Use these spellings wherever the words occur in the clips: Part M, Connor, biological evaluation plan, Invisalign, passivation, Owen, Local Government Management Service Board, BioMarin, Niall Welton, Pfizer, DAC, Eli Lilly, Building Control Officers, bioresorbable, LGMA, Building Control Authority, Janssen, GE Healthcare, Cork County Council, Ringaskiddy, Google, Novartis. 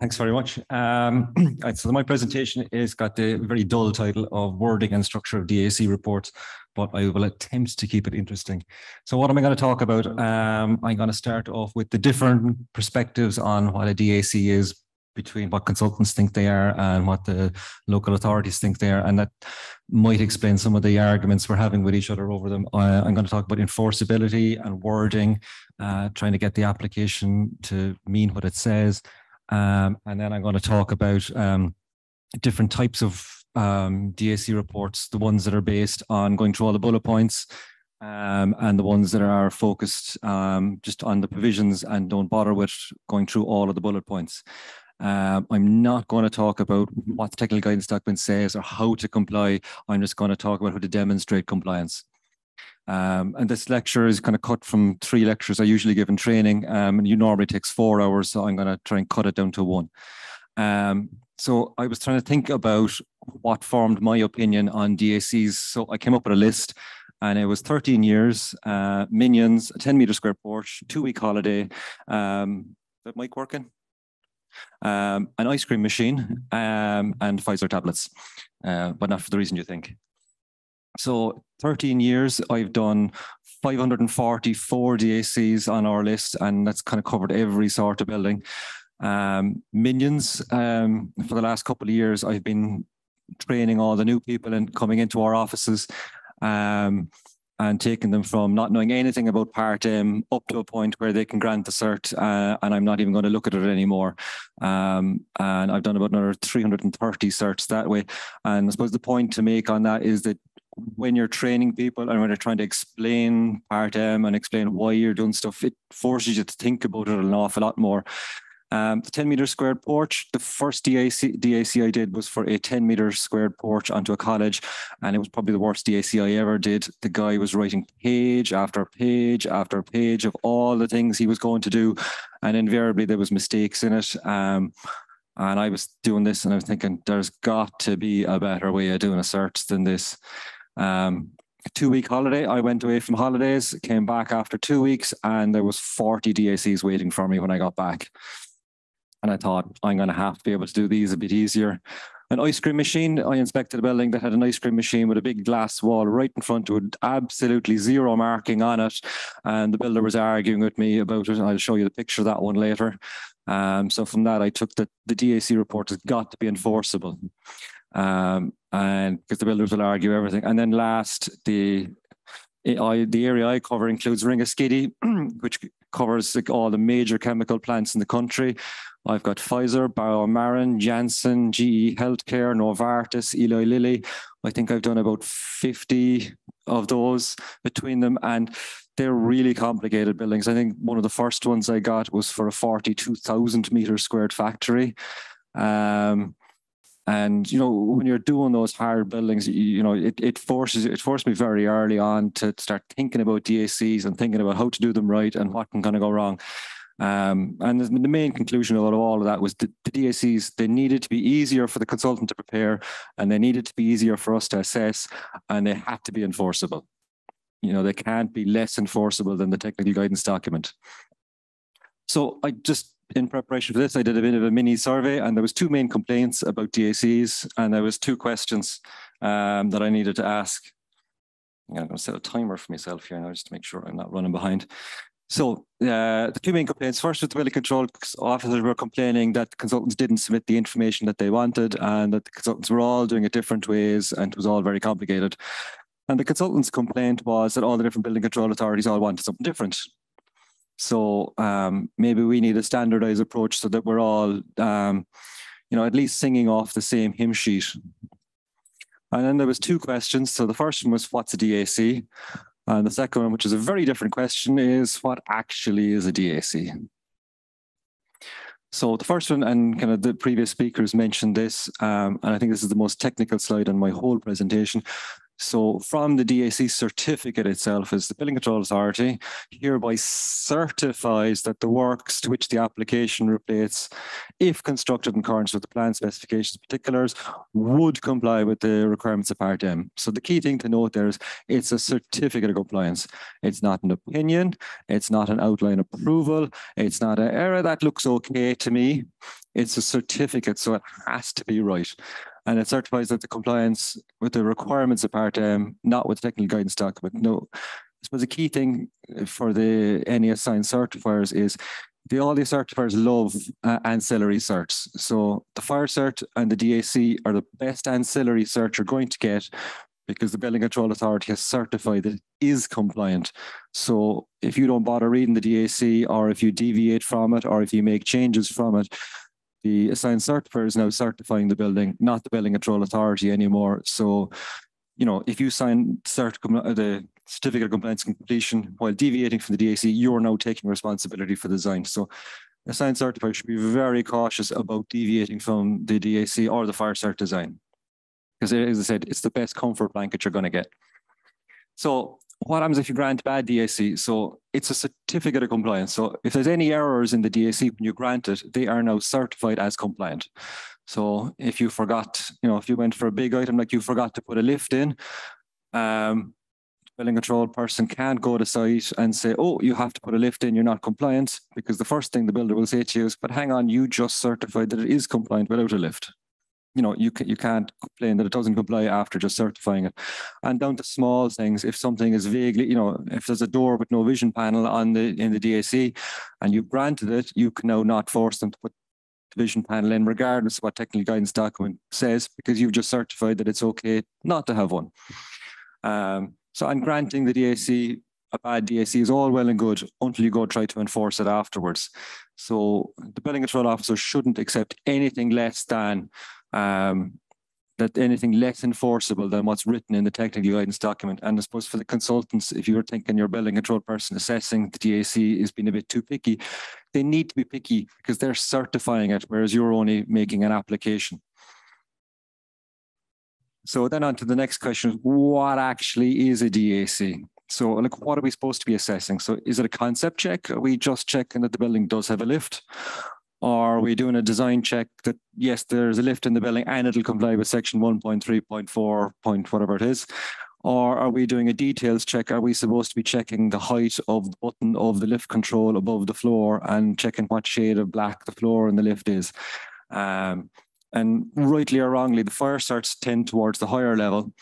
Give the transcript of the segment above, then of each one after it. Thanks very much. So my presentation has got the very dull title of Wording and Structure of DAC Reports, but I will attempt to keep it interesting. So what am I going to talk about? I'm going to start off with the different perspectives on what a DAC is, between what consultants think they are and what the local authorities think they are. And that might explain some of the arguments we're having with each other over them. I'm going to talk about enforceability and wording, trying to get the application to mean what it says. And then I'm going to talk about different types of DAC reports, the ones that are based on going through all the bullet points, and the ones that are focused just on the provisions and don't bother with going through all of the bullet points. I'm not going to talk about what the technical guidance document says or how to comply. I'm just going to talk about how to demonstrate compliance. And this lecture is kind of cut from 3 lectures I usually give in training, and it normally takes 4 hours, so I'm going to try and cut it down to 1. So I was trying to think about what formed my opinion on DACs, so I came up with a list. And it was 13 years, minions, a 10-meter-square porch, 2-week holiday, that mic working? An ice cream machine, and Pfizer tablets, but not for the reason you think. So 13 years, I've done 544 DACs on our list, and that's kind of covered every sort of building. Minions, for the last couple of years, I've been training all the new people and coming into our offices, and taking them from not knowing anything about Part M up to a point where they can grant the cert, and I'm not even going to look at it anymore. And I've done about another 330 certs that way. And I suppose the point to make on that is that when you're training people and when you're trying to explain Part M and explain why you're doing stuff, it forces you to think about it an awful lot more. The 10-meter-squared porch, the first DAC I did was for a 10-meter-squared porch onto a college, and it was probably the worst DAC I ever did. The guy was writing page after page after page of all the things he was going to do, and invariably there was mistakes in it. And I was doing this and I was thinking, there's got to be a better way of doing a cert than this. A 2-week holiday, I went away from holidays, came back after 2 weeks, and there was 40 DACs waiting for me when I got back. And I thought, I'm going to have to be able to do these a bit easier. An ice cream machine, I inspected a building that had an ice cream machine with a big glass wall right in front with absolutely zero marking on it. And the builder was arguing with me about it. I'll show you the picture of that one later. So from that, I took that the DAC report has got to be enforceable. And because the builders will argue everything. And then last, the area I cover includes Ringaskiddy, which covers like all the major chemical plants in the country. I've got Pfizer, BioMarin, Janssen, GE Healthcare, Novartis, Eli Lilly. I think I've done about 50 of those between them, and they're really complicated buildings. I think one of the first ones I got was for a 42,000-meter-squared factory. And you know, when you're doing those hard buildings, you know, it forced me very early on to start thinking about DACs and thinking about how to do them right and what can kind of go wrong. And the main conclusion out of all of that was the DACs, they needed to be easier for the consultant to prepare, and they needed to be easier for us to assess, and they had to be enforceable. You know, they can't be less enforceable than the technical guidance document. So I just, in preparation for this, I did a bit of a mini survey, and there was 2 main complaints about DACs, and there was 2 questions that I needed to ask. I'm going to set a timer for myself here now just to make sure I'm not running behind. So the 2 main complaints, first with the building control officers were complaining that the consultants didn't submit the information that they wanted, and that the consultants were all doing it different ways, and it was all very complicated. And the consultants' complaint was that all the different building control authorities all wanted something different. So maybe we need a standardized approach so that we're all, you know, at least singing off the same hymn sheet. And then there was 2 questions. So the first one was, what's a DAC? And the second one, which is a very different question, is what actually is a DAC? So the first one, and kind of the previous speakers mentioned this, and I think this is the most technical slide on my whole presentation. So from the DAC certificate itself, as the Building Control Authority hereby certifies that the works to which the application relates, if constructed in accordance with the plan specifications particulars, would comply with the requirements of Part M. So the key thing to note there is it's a certificate of compliance. It's not an opinion. It's not an outline approval. It's not an error that looks okay to me. It's a certificate, so it has to be right. And it certifies that the compliance with the requirements of Part M, not with the technical guidance document. No, I suppose the key thing for the NES science certifiers is all the certifiers love ancillary certs. So the fire cert and the DAC are the best ancillary cert you're going to get, because the Building Control Authority has certified that it is compliant. So if you don't bother reading the DAC, or if you deviate from it, or if you make changes from it, the assigned certifier is now certifying the building, not the Building Control Authority anymore. So, you know, if you sign the certificate of compliance completion while deviating from the DAC, you're now taking responsibility for design. So assigned certifier should be very cautious about deviating from the DAC or the fire cert design, because as I said, it's the best comfort blanket you're going to get. So what happens if you grant bad DAC? So it's a certificate of compliance. So if there's any errors in the DAC when you grant it, they are now certified as compliant. So if you forgot, you know, if you went for a big item, like you forgot to put a lift in, building control person can't go to site and say, oh, you have to put a lift in, you're not compliant, because the first thing the builder will say to you is, but hang on, you just certified that it is compliant without a lift. You know, you can't complain that it doesn't comply after just certifying it. And down to small things, if something is vaguely, you know, if there's a door with no vision panel on the in the DAC and you've granted it, you can now not force them to put the vision panel in, regardless of what technical guidance document says, because you've just certified that it's okay not to have one. So on granting the DAC, a bad DAC is all well and good until you go try to enforce it afterwards. So the building control officer shouldn't accept anything less than anything less enforceable than what's written in the technical guidance document. And I suppose for the consultants, if you're thinking your building control person assessing the DAC is being a bit too picky, they need to be picky because they're certifying it, whereas you're only making an application. So then on to the next question, what actually is a DAC? So like, what are we supposed to be assessing? So is it a concept check? Are we just checking that the building does have a lift? Or are we doing a design check that, yes, there's a lift in the building and it'll comply with section 1.3.4 point whatever it is? Or are we doing a details check? Are we supposed to be checking the height of the button of the lift control above the floor and checking what shade of black the floor and the lift is? And rightly or wrongly, the fire certs tend towards the higher level,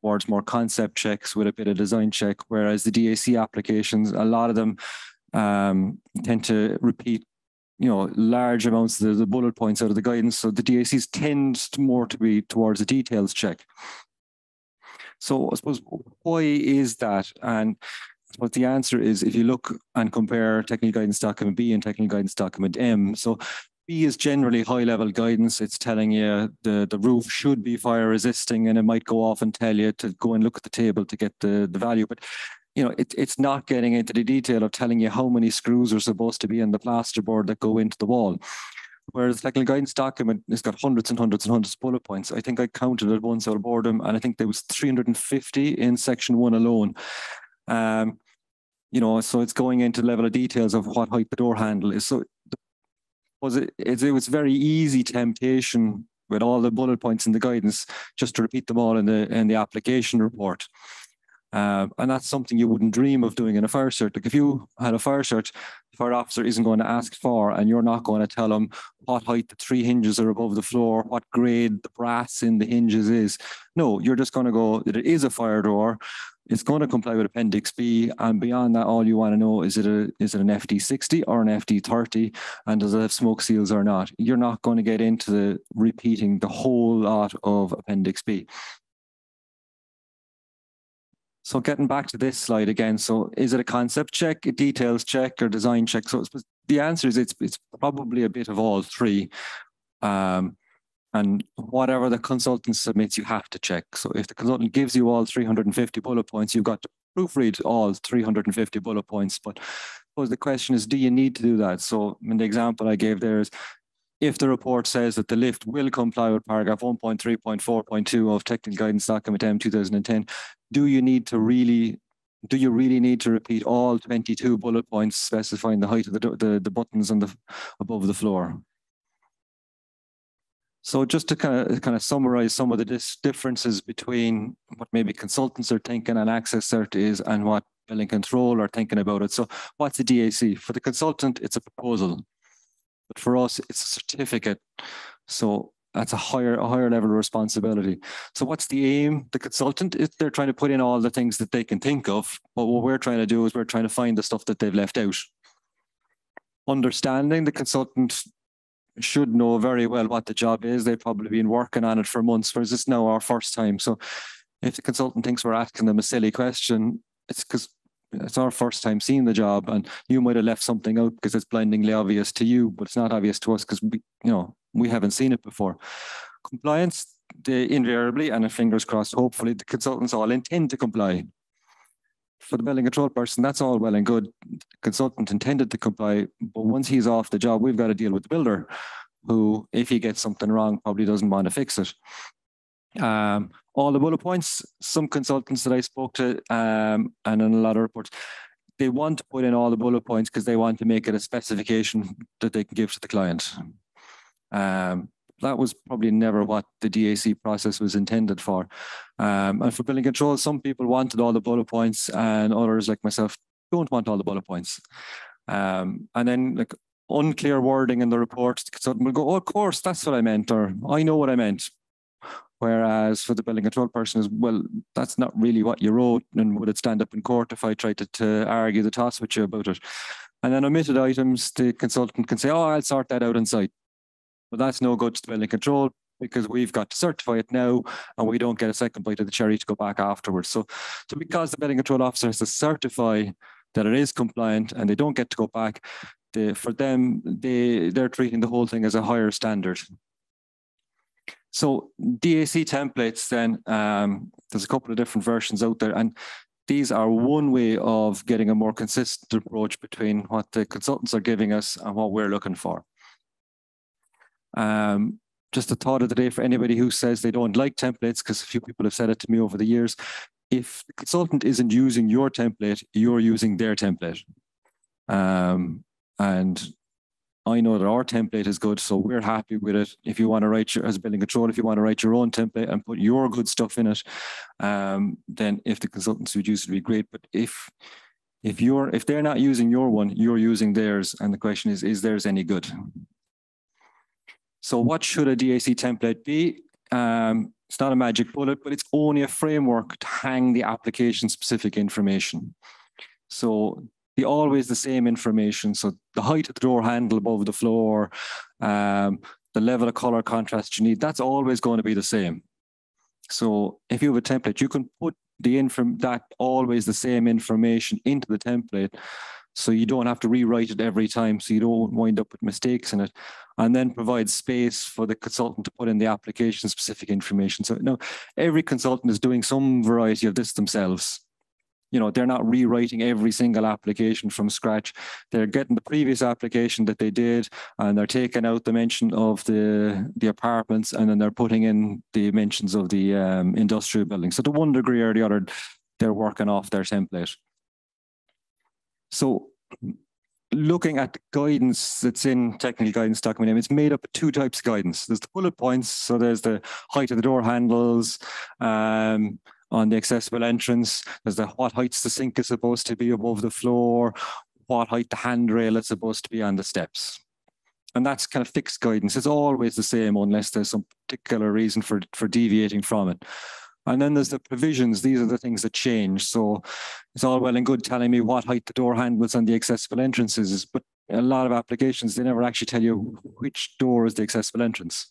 towards more concept checks with a bit of design check, whereas the DAC applications, a lot of them tend to repeat, you know, large amounts of the bullet points out of the guidance. So the DACs tend to more to be towards the details check. So I suppose, why is that? And what the answer is, if you look and compare technical guidance document B and technical guidance document M. So B is generally high level guidance. It's telling you the roof should be fire resisting, and it might go off and tell you to go and look at the table to get the value. But you know, it's not getting into the detail of telling you how many screws are supposed to be in the plasterboard that go into the wall. Whereas the technical guidance document has got hundreds and hundreds and hundreds of bullet points. I think I counted it once out of boredom, and I think there was 350 in section 1 alone. You know, so it's going into level of details of what height the door handle is. So it was very easy temptation with all the bullet points in the guidance just to repeat them all in the application report. And that's something you wouldn't dream of doing in a fire cert. Like if you had a fire cert, the fire officer isn't going to ask for, and you're not going to tell them what height the 3 hinges are above the floor, what grade the brass in the hinges is. No, you're just going to go, it is a fire door. It's going to comply with Appendix B. And beyond that, all you want to know is it an FD60 or an FD30? And does it have smoke seals or not? You're not going to get into the repeating the whole lot of Appendix B. So getting back to this slide again, so is it a concept check, a details check, or design check? So the answer is it's probably a bit of all three. And whatever the consultant submits, you have to check. So if the consultant gives you all 350 bullet points, you've got to proofread all 350 bullet points. But I suppose the question is, do you need to do that? So in the example I gave there is, if the report says that the lift will comply with paragraph 1.3.4.2 of Technical Guidance Document M 2010, do you really need to repeat all 22 bullet points specifying the height of the buttons on the above the floor? So just to kind of summarize some of the differences between what maybe consultants are thinking and Access Cert is and what Building Control are thinking about it. So what's a DAC? For the consultant, it's a proposal, but for us, it's a certificate. So that's a higher level of responsibility. So what's the aim? The consultant, they're trying to put in all the things that they can think of, but what we're trying to do is we're trying to find the stuff that they've left out. Understanding, the consultant should know very well what the job is. They've probably been working on it for months, whereas it's now our first time. So if the consultant thinks we're asking them a silly question, it's because it's our first time seeing the job, and you might have left something out because it's blindingly obvious to you, but it's not obvious to us because we haven't seen it before. Compliance, they invariably, and fingers crossed, hopefully, the consultants all intend to comply. For the building control person, that's all well and good. The consultant intended to comply, but once he's off the job, we've got to deal with the builder, who, if he gets something wrong, probably doesn't want to fix it. All the bullet points, some consultants that I spoke to and in a lot of reports, they want to put in all the bullet points because they want to make it a specification that they can give to the client. That was probably never what the DAC process was intended for. And for building control, some people wanted all the bullet points and others like myself don't want all the bullet points. And then like unclear wording in the report, the consultant will go, oh, of course, that's what I meant, or I know what I meant. Whereas for the building control person is, well, that's not really what you wrote, and would it stand up in court if I tried to argue the toss with you about it? And then omitted items, the consultant can say, oh, I'll sort that out on site. But that's no good to the building control because we've got to certify it now, and we don't get a second bite of the cherry to go back afterwards. So because the building control officer has to certify that it is compliant and they don't get to go back, for them, they're treating the whole thing as a higher standard. So DAC templates then, there's a couple of different versions out there, and these are one way of getting a more consistent approach between what the consultants are giving us and what we're looking for. Just a thought of the day for anybody who says they don't like templates, because a few people have said it to me over the years. If the consultant isn't using your template, you're using their template. And I know that our template is good, so we're happy with it. If you want to write as building control, if you want to write your own template and put your good stuff in it, then if the consultants would use it, would be great. But if they're not using your one, you're using theirs, and the question is theirs any good? So what should a DAC template be? It's not a magic bullet, but it's only a framework to hang the application-specific information. So always the same information. So the height of the door handle above the floor, the level of color contrast you need, that's always going to be the same. So if you have a template, you can put always the same information into the template, so you don't have to rewrite it every time, so you don't wind up with mistakes in it, and then provide space for the consultant to put in the application-specific information. So now every consultant is doing some variety of this themselves. They're not rewriting every single application from scratch. They're getting the previous application that they did, and they're taking out the mention of the apartments, and then they're putting in the mentions of the industrial building. So to one degree or the other, they're working off their template. So looking at the guidance that's in Technical Guidance Document, it's made up of two types of guidance. There's the bullet points, so there's the height of the door handles, on the accessible entrance, there's what heights the sink is supposed to be above the floor, what height the handrail is supposed to be on the steps. And that's kind of fixed guidance. It's always the same unless there's some particular reason for deviating from it. And then there's the provisions. These are the things that change. So it's all well and good telling me what height the door handles on the accessible entrances is, but a lot of applications, they never actually tell you which door is the accessible entrance.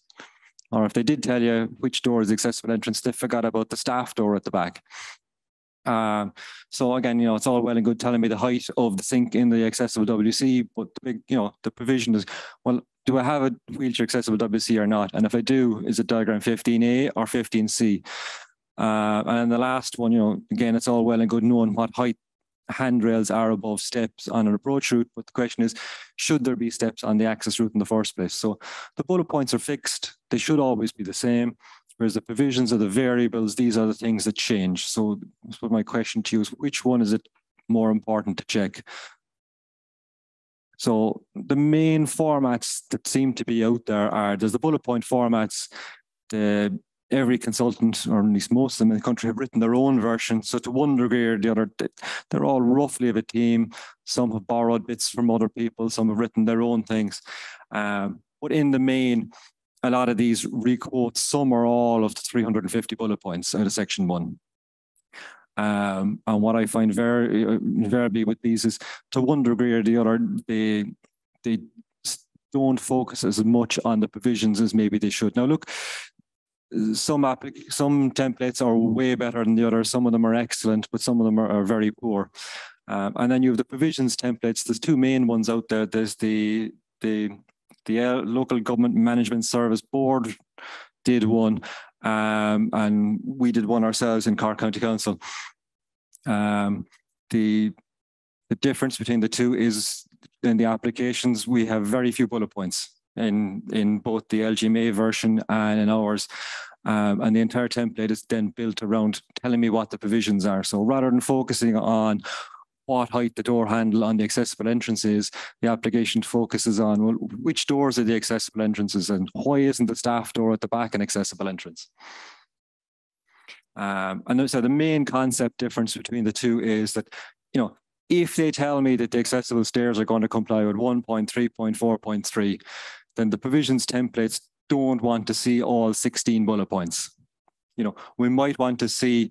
Or if they did tell you which door is the accessible entrance, they forgot about the staff door at the back. So again, it's all well and good telling me the height of the sink in the accessible WC, but the big, the provision is, well, do I have a wheelchair accessible WC or not? And if I do, is it diagram 15A or 15C? And the last one, again, it's all well and good knowing what height handrails are above steps on an approach route, but the question is, should there be steps on the access route in the first place? So the bullet points are fixed. They should always be the same, whereas the provisions of the variables, these are the things that change. So my question to you is, which one is it more important to check? So the main formats that seem to be out there are, there's the bullet point formats, the every consultant, or at least most of them in the country, have written their own version. So to one degree or the other, they're all roughly of a team. Some have borrowed bits from other people. Some have written their own things. But in the main, a lot of these re-quote some or all of the 350 bullet points out of Section 1. And what I find invariably with these is, to one degree or the other, they don't focus as much on the provisions as maybe they should. Now look, some templates are way better than the others. Some of them are excellent, but some of them are very poor. And then you have the provisions templates. There's two main ones out there. There's the Local Government Management Service Board did one, and we did one ourselves in Cork County Council. The difference between the two is in the applications, we have very few bullet points in both the LGMA version and in ours. And the entire template is then built around telling me what the provisions are. So rather than focusing on what height the door handle on the accessible entrance is, the application focuses on, well, which doors are the accessible entrances and why isn't the staff door at the back an accessible entrance? And so the main concept difference between the two is that, you know, if they tell me that the accessible stairs are going to comply with 1.3.4.3, then the provisions templates don't want to see all 16 bullet points. You know, we might want to see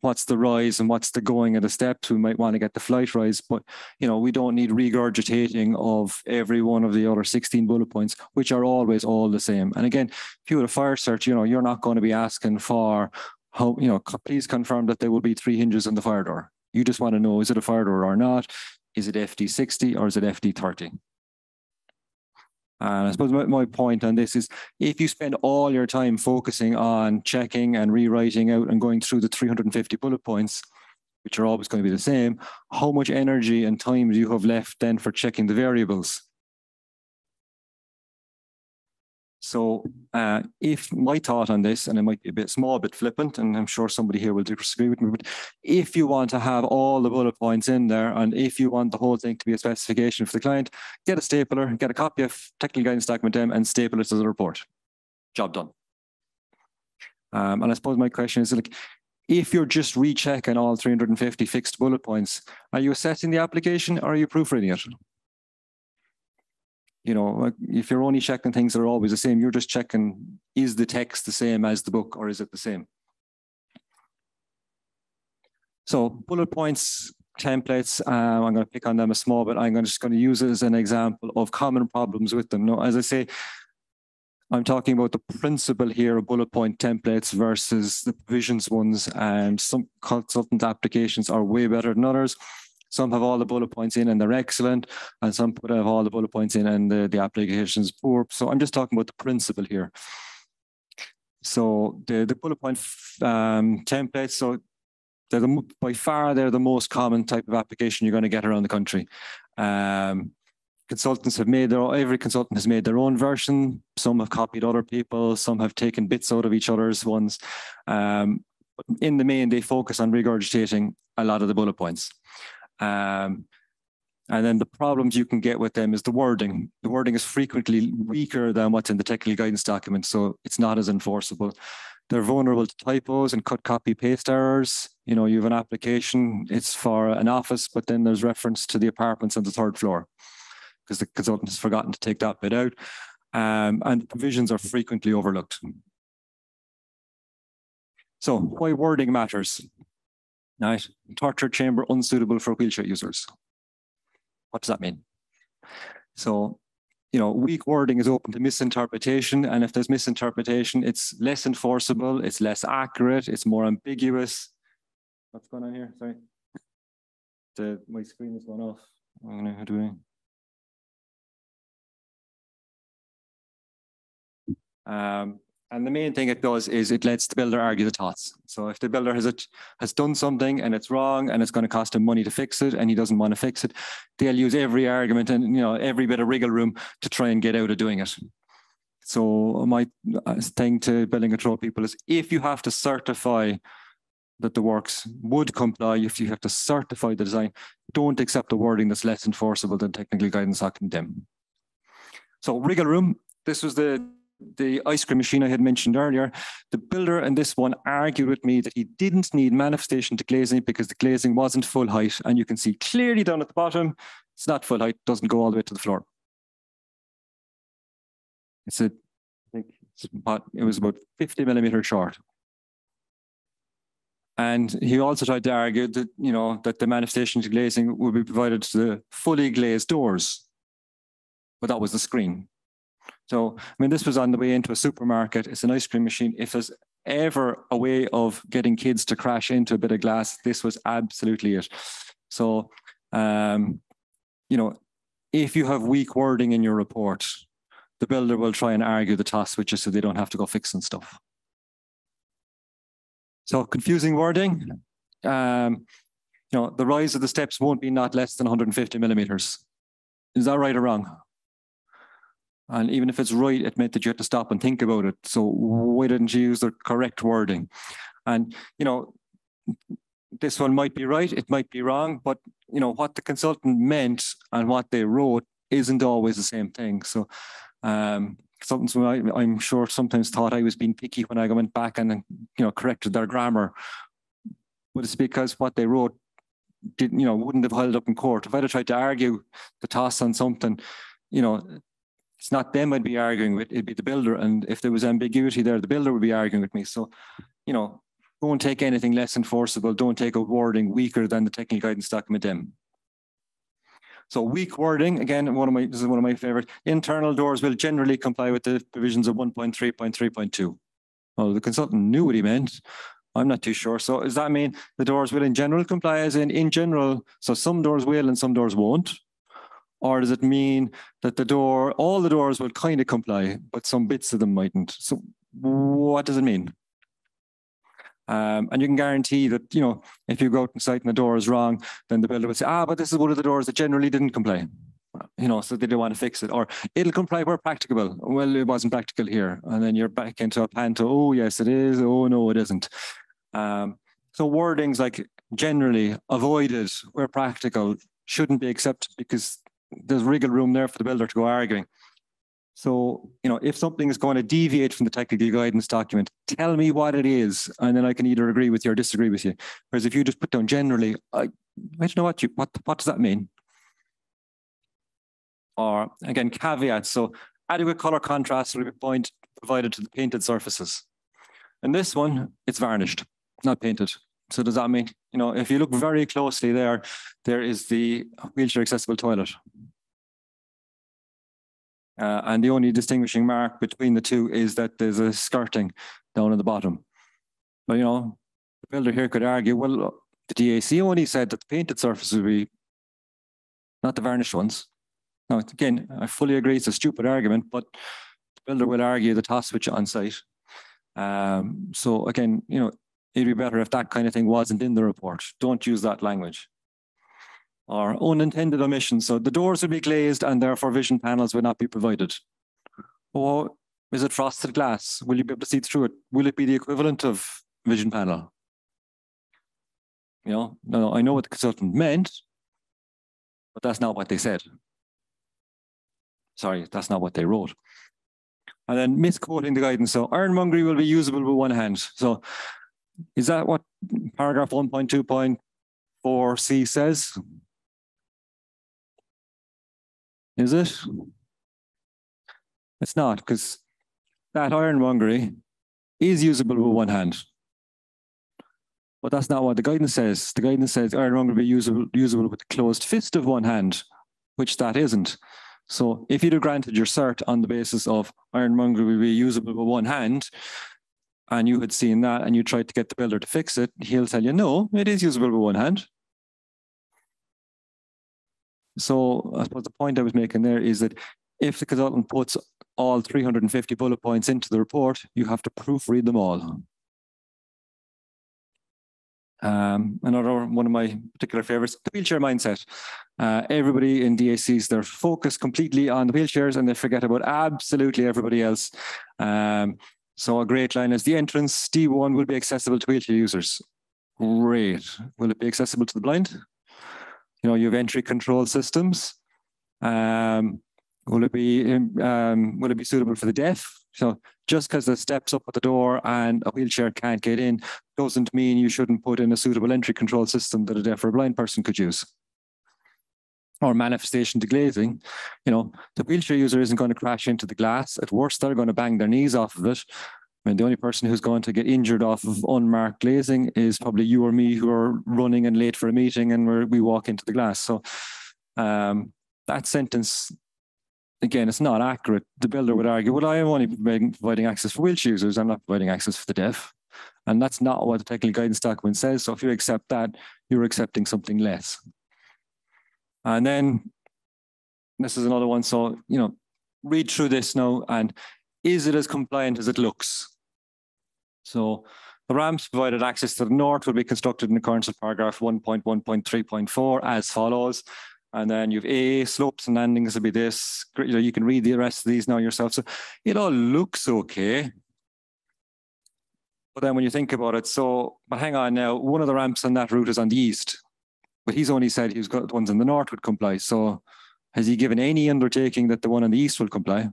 what's the rise and what's the going of the steps. We might want to get the flight rise, but you know, we don't need regurgitating of every one of the other 16 bullet points, which are always all the same. And again, if you had a fire search, you know, you're not going to be asking for how, you know, please confirm that there will be 3 hinges on the fire door. You just want to know, is it a fire door or not? Is it FD60 or is it FD30? And I suppose my point on this is, if you spend all your time focusing on checking and rewriting out and going through the 350 bullet points, which are always going to be the same, how much energy and time do you have left then for checking the variables? So if my thought on this, and it might be a bit flippant, and I'm sure somebody here will disagree with me, but if you want to have all the bullet points in there, and if you want the whole thing to be a specification for the client, get a stapler, get a copy of Technical Guidance Document M and staple it as a report. Job done. And I suppose my question is, like, if you're just rechecking all 350 fixed bullet points, are you assessing the application or are you proofreading it? You know, if you're only checking things that are always the same, you're just checking, is the text the same as the book or is it the same? So bullet points, templates, I'm going to pick on them a small bit. I'm just going to use it as an example of common problems with them. Now, as I say, I'm talking about the principle here of bullet point templates versus the provisions ones. And some consultant applications are way better than others. Some have all the bullet points in and they're excellent, and some have all the bullet points in and the application is poor. So I'm just talking about the principle here. So the bullet point templates, so they're by far they're the most common type of application you're going to get around the country. Consultants have made every consultant has made their own version. Some have copied other people. Some have taken bits out of each other's ones. But in the main, they focus on regurgitating a lot of the bullet points. And then the problems you can get with them is the wording. The wording is frequently weaker than what's in the technical guidance document, so it's not as enforceable. They're vulnerable to typos and cut, copy, paste errors. You know, you have an application, it's for an office, but then there's reference to the apartments on the 3rd floor because the consultant has forgotten to take that bit out. And the provisions are frequently overlooked. So why wording matters? Right. Torture chamber unsuitable for wheelchair users. What does that mean? So, you know, weak wording is open to misinterpretation. And if there's misinterpretation, it's less enforceable, it's less accurate, it's more ambiguous. What's going on here? Sorry. My screen is going off. I don't know how to do it. And the main thing it does is it lets the builder argue the thoughts. So if the builder has done something and it's wrong and it's going to cost him money to fix it and he doesn't want to fix it, they'll use every argument and, you know, every bit of wriggle room to try and get out of doing it. So my thing to building control people is, if you have to certify that the works would comply, if you have to certify the design, don't accept a wording that's less enforceable than technical guidance can condemn. So wriggle room, this was the ice cream machine I had mentioned earlier. The builder and this one argued with me that he didn't need manifestation to glazing because the glazing wasn't full height. And you can see clearly down at the bottom, it's not full height, doesn't go all the way to the floor. It's a, I think it was about 50 millimeter short. And he also tried to argue that, you know, that the manifestation to glazing would be provided to the fully glazed doors, but that was the screen. So, I mean, this was on the way into a supermarket. It's an ice cream machine. If there's ever a way of getting kids to crash into a bit of glass, this was absolutely it. So, you know, if you have weak wording in your report, the builder will try and argue the toss with you so they don't have to go fixing stuff. So confusing wording, you know, the rise of the steps won't be not less than 150 millimeters. Is that right or wrong? And even if it's right, it meant that you had to stop and think about it. So why didn't you use the correct wording? And, you know, this one might be right, it might be wrong, but, you know, what the consultant meant and what they wrote isn't always the same thing. So consultants, I'm sure, sometimes thought I was being picky when I went back and, you know, corrected their grammar. But it's because what they wrote didn't, you know, wouldn't have held up in court. If I'd have tried to argue the toss on something, you know, it's not them I'd be arguing with, it'd be the builder. And if there was ambiguity there, the builder would be arguing with me. So, you know, don't take anything less enforceable. Don't take a wording weaker than the technical guidance document M. So weak wording, again, this is one of my favorite. Internal doors will generally comply with the provisions of 1.3.3.2. Well, the consultant knew what he meant. I'm not too sure. So does that mean the doors will in general comply as in general? So some doors will and some doors won't? Or does it mean that the door, all the doors will kind of comply, but some bits of them mightn't? So what does it mean? And you can guarantee that, you know, if you go out and site and the door is wrong, then the builder will say, ah, but this is one of the doors that generally didn't comply, you know, so they don't want to fix it. Or it'll comply where practicable. Well, it wasn't practical here. And then you're back into a panto, oh, yes, it is. Oh, no, it isn't. So wordings like generally, avoided where practical, shouldn't be accepted because there's wriggle room there for the builder to go arguing. So, you know, if something is going to deviate from the technical guidance document, tell me what it is, and then I can either agree with you or disagree with you. Whereas if you just put down generally, I don't know what does that mean? Or again, caveats. So adequate color contrast will be provided to the painted surfaces. And this one, it's varnished, not painted. So does that mean, you know, if you look very closely there, there is the wheelchair accessible toilet. And the only distinguishing mark between the two is that there's a skirting down at the bottom. But, you know, the builder here could argue, well, the DAC only said that the painted surfaces would be, not the varnished ones. Now, again, I fully agree it's a stupid argument, but the builder will argue the toss switch on site. So again, you know, it'd be better if that kind of thing wasn't in the report. Don't use that language. Or unintended omissions. So the doors will be glazed and therefore vision panels will not be provided. Or is it frosted glass? Will you be able to see through it? Will it be the equivalent of vision panel? You know, no, I know what the consultant meant, but that's not what they said. Sorry, that's not what they wrote. And then misquoting the guidance. So ironmongery will be usable with one hand. So is that what paragraph 1.2.4c says? Is it? It's not, because that ironmongery is usable with one hand. But that's not what the guidance says. The guidance says ironmongery will be usable with the closed fist of one hand, which that isn't. So if you'd have granted your cert on the basis of ironmongery will be usable with one hand, and you had seen that and you tried to get the builder to fix it, he'll tell you, no, it is usable with one hand. So I suppose the point I was making there is that if the consultant puts all 350 bullet points into the report, you have to proofread them all. Another one of my particular favorites, the wheelchair mindset. Everybody in DACs, they're focused completely on the wheelchairs and they forget about absolutely everybody else. So a great line is, the entrance D1 will be accessible to wheelchair users. Great. Will it be accessible to the blind? You know, you have entry control systems. Will it be suitable for the deaf? So just because the steps up at the door and a wheelchair can't get in doesn't mean you shouldn't put in a suitable entry control system that a deaf or a blind person could use. Or manifestation to glazing. You know, the wheelchair user isn't going to crash into the glass. At worst, they're going to bang their knees off of it. I mean, the only person who's going to get injured off of unmarked glazing is probably you or me who are running and late for a meeting and we walk into the glass. So that sentence, again, it's not accurate. The builder would argue, well, I am only providing access for wheelchair users. I'm not providing access for the deaf. And that's not what the technical guidance document says. So if you accept that, you're accepting something less. And then this is another one. So, you know, read through this now. And is it as compliant as it looks? So the ramps provided access to the north will be constructed in accordance with paragraph 1.1.3.4 as follows. And then you've A, slopes and landings will be this. You know, you can read the rest of these now yourself. So it all looks okay. But then when you think about it, so, but hang on now, one of the ramps on that route is on the east, but he's only said he's got the ones in the north would comply. So has he given any undertaking that the one on the east will comply?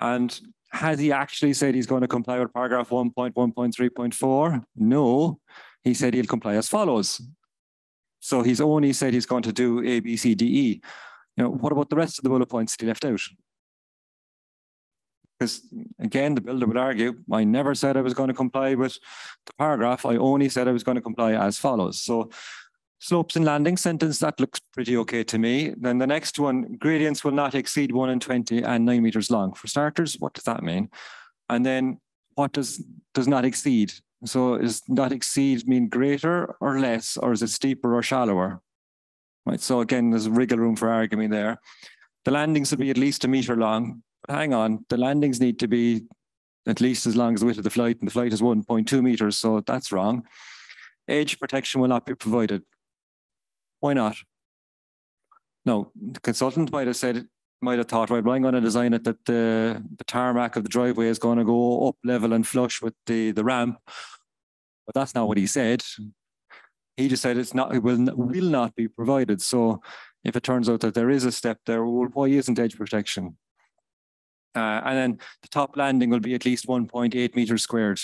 And has he actually said he's going to comply with paragraph 1.1.3.4? No, he said he'll comply as follows. So he's only said he's going to do A, B, C, D, E. You know, what about the rest of the bullet points that he left out? Because again, the builder would argue, I never said I was going to comply with the paragraph. I only said I was going to comply as follows. So slopes and landing sentence, that looks pretty okay to me. Then the next one, gradients will not exceed 1 in 20 and 9 meters long. For starters, what does that mean? And then what does not exceed? So does not exceed mean greater or less, or is it steeper or shallower? Right. So again, there's wriggle room for argument there. The landings will be at least a meter long. But hang on, the landings need to be at least as long as the width of the flight, and the flight is 1.2 meters, so that's wrong. Edge protection will not be provided. Why not? No, the consultant might have thought, right, well, I'm going to design it that the tarmac of the driveway is going to go up level and flush with the ramp. But that's not what he said. He just said it will not be provided. So if it turns out that there is a step there, well, why isn't edge protection? And then the top landing will be at least 1.8 meters squared.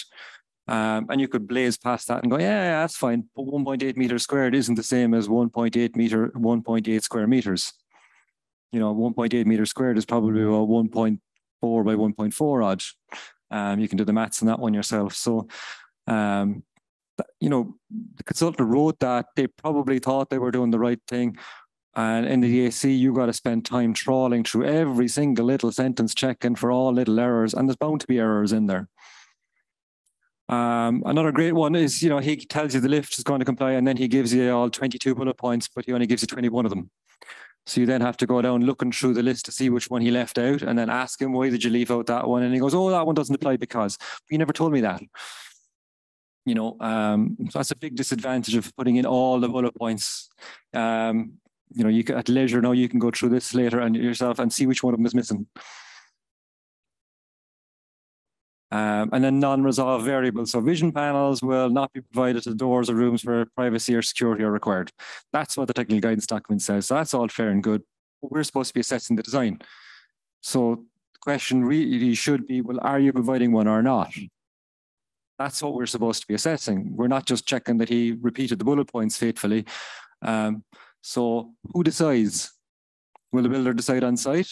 And you could blaze past that and go, yeah, that's fine. But 1.8 meters squared isn't the same as 1.8 square meters. You know, 1.8 meters squared is probably about 1.4 by 1.4 odd. You can do the maths on that one yourself. So, you know, the consultant wrote that. They probably thought they were doing the right thing. And in the DAC, you got to spend time trawling through every single little sentence, checking for all little errors. And there's bound to be errors in there. Another great one is, you know, he tells you the lift is going to comply and then he gives you all 22 bullet points, but he only gives you 21 of them. So you then have to go down looking through the list to see which one he left out and then ask him, why did you leave out that one? And he goes, oh, that one doesn't apply because, but you never told me that. You know, so that's a big disadvantage of putting in all the bullet points. You know, you can, at leisure now, you can go through this later and yourself and see which one of them is missing. And then non-resolved variables. So vision panels will not be provided to doors or rooms where privacy or security are required. That's what the technical guidance document says. So that's all fair and good. But we're supposed to be assessing the design. So the question really should be, well, are you providing one or not? That's what we're supposed to be assessing. We're not just checking that he repeated the bullet points faithfully. So who decides? Will the builder decide on site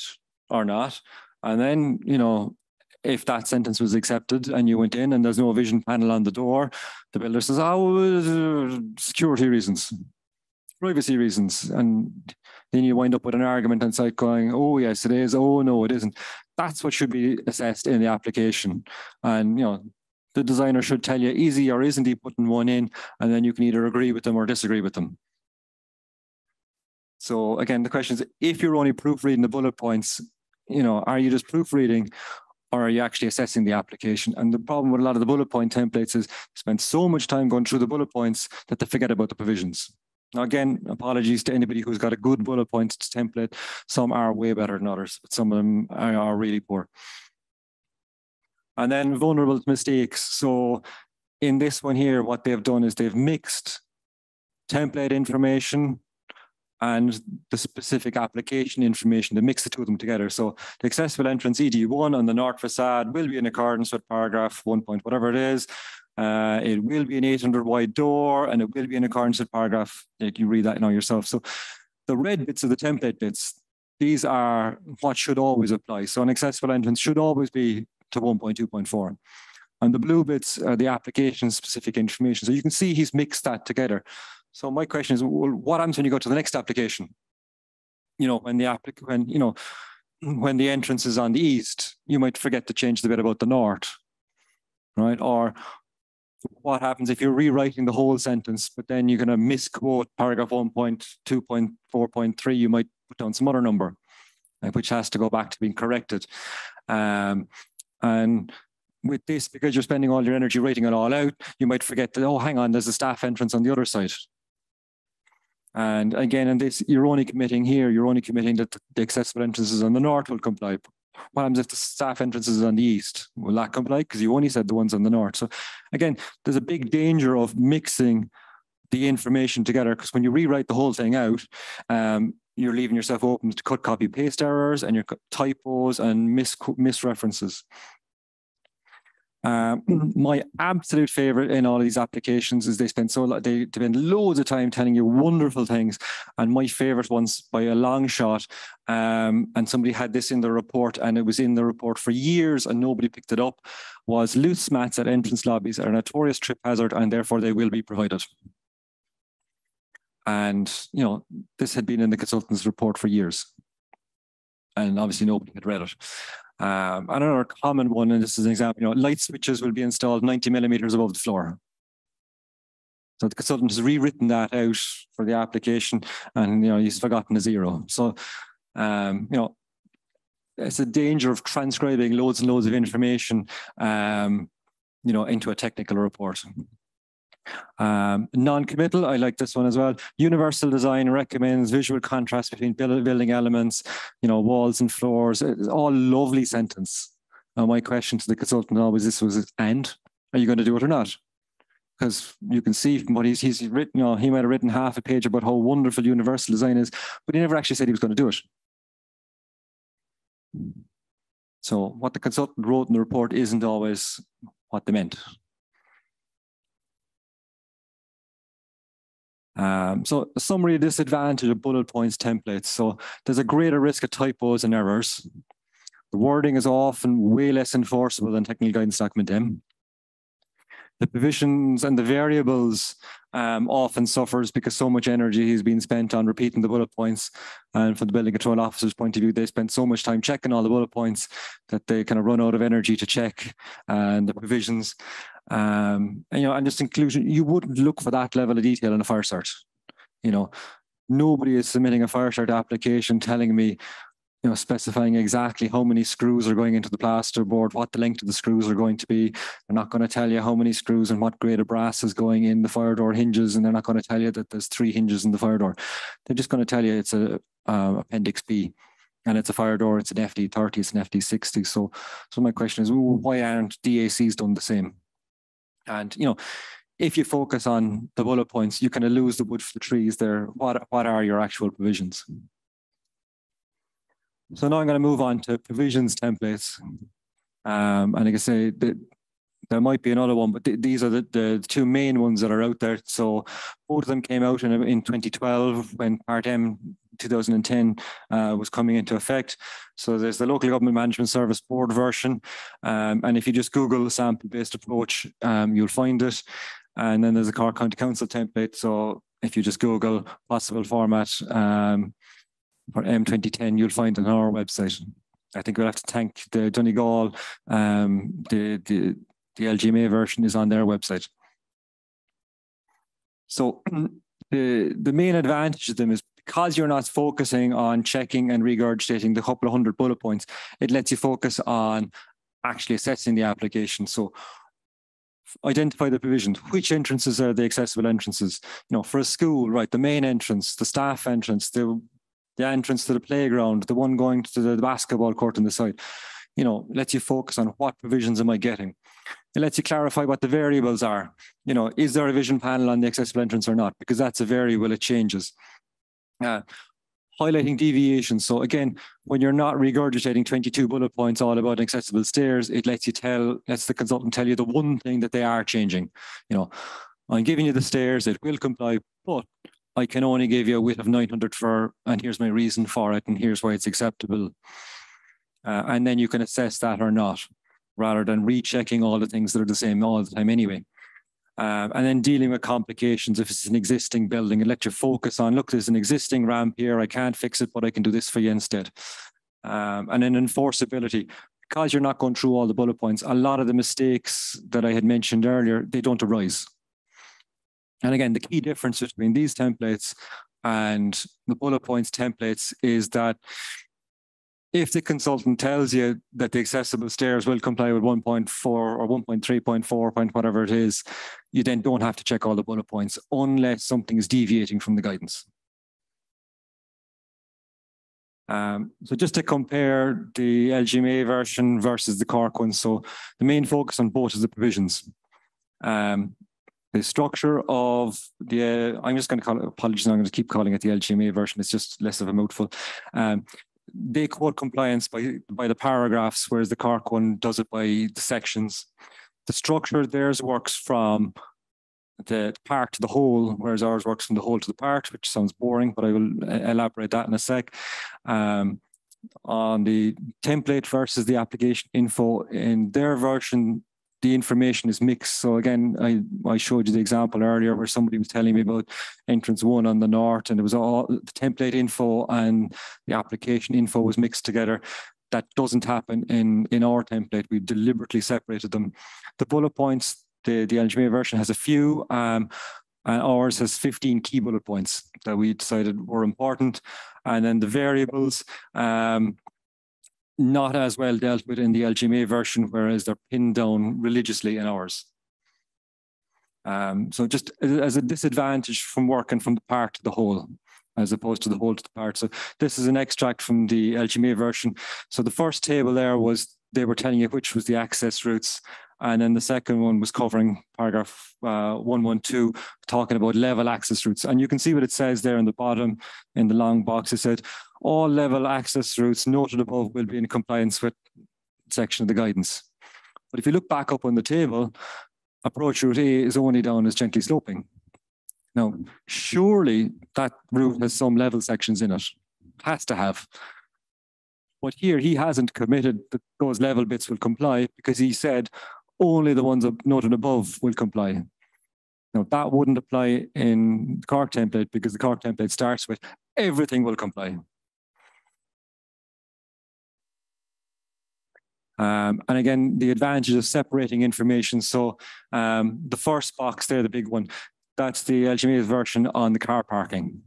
or not? And then, you know, if that sentence was accepted and you went in and there's no vision panel on the door, the builder says, oh, security reasons, privacy reasons. And then you wind up with an argument on site going, oh, yes, it is. Oh, no, it isn't. That's what should be assessed in the application. And, you know, the designer should tell you, is he or isn't he putting one in? And then you can either agree with them or disagree with them. So, again, the question is, if you're only proofreading the bullet points, you know, are you just proofreading or are you actually assessing the application? And the problem with a lot of the bullet point templates is they spend so much time going through the bullet points that they forget about the provisions. Now, again, apologies to anybody who's got a good bullet points template. Some are way better than others, but some of them are really poor. And then vulnerable to mistakes. So in this one here, what they've done is they've mixed template information and the specific application information. They mix the two of them together. So the accessible entrance ED1 on the north facade will be in accordance with paragraph 1. Whatever it is. It will be an 800-wide door, and it will be in accordance with paragraph. You can read that now yourself. So the red bits are the template bits. These are what should always apply. So an accessible entrance should always be to 1.2.4. And the blue bits are the application-specific information. So you can see he's mixed that together. So my question is, well, what happens when you go to the next application? You know, when the when the entrance is on the east, you might forget to change the bit about the north, right? Or what happens if you're rewriting the whole sentence, but then you're going to misquote paragraph 1.2.4.3? You might put down some other number, which has to go back to being corrected. And with this, because you're spending all your energy writing it all out, you might forget that, oh, hang on, there's a staff entrance on the other side. And again, in this, you're only committing here, you're only committing that the accessible entrances on the north will comply. What happens if the staff entrance is on the east? Will that comply? Because you only said the ones on the north. So again, there's a big danger of mixing the information together, because when you rewrite the whole thing out, you're leaving yourself open to cut, copy, paste errors and your typos and misreferences. My absolute favorite in all of these applications is they spend loads of time telling you wonderful things, and my favorite ones by a long shot. And somebody had this in the report, and it was in the report for years, and nobody picked it up. Was loose mats at entrance lobbies are a notorious trip hazard, and therefore they will be provided. And you know, this had been in the consultant's report for years, and obviously nobody had read it. Another common one, and this is an example, you know, light switches will be installed 90 millimeters above the floor. So the consultant has rewritten that out for the application, and you know, he's forgotten a zero. So you know, it's a danger of transcribing loads and loads of information, you know, into a technical report. Non-committal, I like this one as well. Universal design recommends visual contrast between building elements, you know, walls and floors. It's all lovely sentence. Now, my question to the consultant always and are you going to do it or not? Because you can see from what he's written, you know, he might have written half a page about how wonderful universal design is, but he never actually said he was going to do it. So what the consultant wrote in the report isn't always what they meant. So a summary of disadvantage of bullet points templates. So there's a greater risk of typos and errors. The wording is often way less enforceable than technical guidance document M. The provisions and the variables often suffers because so much energy has been spent on repeating the bullet points. And from the building control officer's point of view, they spend so much time checking all the bullet points that they kind of run out of energy to check and the provisions. And you know, and just inclusion, you wouldn't look for that level of detail in a fire cert. You know, nobody is submitting a fire cert application telling me, you know, specifying exactly how many screws are going into the plasterboard, what the length of the screws are going to be. They're not going to tell you how many screws and what grade of brass is going in the fire door hinges, and they're not going to tell you that there's 3 hinges in the fire door. They're just going to tell you it's a appendix B, and it's a fire door, it's an FD30, it's an FD60. So my question is, why aren't DACs done the same? And you know, if you focus on the bullet points, you kind of lose the wood for the trees there. What are your actual provisions? So now I'm going to move on to provisions templates. And like I say, there might be another one, but these are the 2 main ones that are out there. So both of them came out in 2012 when Part M 2010 was coming into effect. So there's the Local Government Management Service Board version. And if you just Google sample-based approach, you'll find it. And then there's the Cork County Council template. So if you just Google possible format, for M 2010, you'll find it on our website. I think we'll have to thank the Donegal, the LGMA version is on their website. So the main advantage of them is because you're not focusing on checking and regurgitating the couple of hundred bullet points, it lets you focus on actually assessing the application. So identify the provisions. Which entrances are the accessible entrances? You know, for a school, right, the main entrance, the staff entrance, the entrance to the playground, the one going to the basketball court on the side. You know, lets you focus on what provisions am I getting. It lets you clarify what the variables are. You know, is there a vision panel on the accessible entrance or not? Because that's a variable, it changes. Highlighting deviations. So again, when you're not regurgitating 22 bullet points all about accessible stairs, it lets you tell, lets the consultant tell you the one thing that they are changing. You know, I'm giving you the stairs, it will comply, but I can only give you a width of 900 for, and here's my reason for it, and here's why it's acceptable. And then you can assess that or not, rather than rechecking all the things that are the same all the time anyway. And then dealing with complications. If it's an existing building, it lets you focus on, look, there's an existing ramp here, I can't fix it, but I can do this for you instead. And then enforceability. Because you're not going through all the bullet points, a lot of the mistakes that I had mentioned earlier, they don't arise. And again, the key difference between these templates and the bullet points templates is that if the consultant tells you that the accessible stairs will comply with 1.4 or 1.3.4 point, whatever it is, you then don't have to check all the bullet points unless something is deviating from the guidance. So just to compare the LGMA version versus the Cork one. So the main focus on both is the provisions. The structure of the, I'm just going to call it, apologies, I'm going to keep calling it the LGMA version. It's just less of a mouthful. They quote compliance by the paragraphs, whereas the Cork one does it by the sections. The structure, theirs works from the part to the whole, whereas ours works from the whole to the part, which sounds boring, but I will elaborate that in a sec. On the template versus the application info, in their version, the information is mixed. So again, I showed you the example earlier where somebody was telling me about entrance one on the north, and it was all the template info and the application info was mixed together. That doesn't happen in our template. We deliberately separated them. The bullet points, the LGMA version has a few, and ours has 15 key bullet points that we decided were important. And then the variables, not as well dealt with in the LGMA version, whereas they're pinned down religiously in ours. So just as a disadvantage from working from the part to the whole, as opposed to the whole to the part. So this is an extract from the LGMA version. So the first table there was, they were telling you which was the access routes. And then the second one was covering paragraph 112, talking about level access routes. And you can see what it says there in the bottom, in the long box. It said, all level access routes noted above will be in compliance with section of the guidance. But if you look back up on the table, approach route A is only down as gently sloping. Now, surely that route has some level sections in it. It has to have. But here he hasn't committed that those level bits will comply because he said, only the ones noted above will comply. Now, that wouldn't apply in the Cork template because the Cork template starts with everything will comply. And again, the advantage of separating information. So the first box there, the big one, that's the LGMA version on the car parking.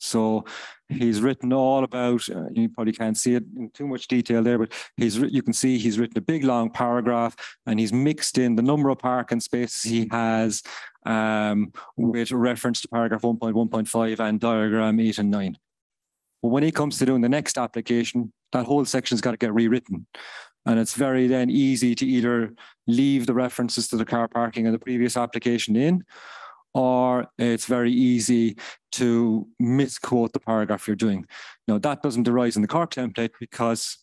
So he's written all about, you probably can't see it in too much detail there, but you can see he's written a big long paragraph and he's mixed in the number of parking spaces he has with reference to paragraph 1.1.5 and diagram 8 and 9. But when he comes to doing the next application, that whole section's got to get rewritten. And it's very then easy to either leave the references to the car parking in the previous application in, or it's very easy to misquote the paragraph you're doing. Now, that doesn't arise in the Cork template because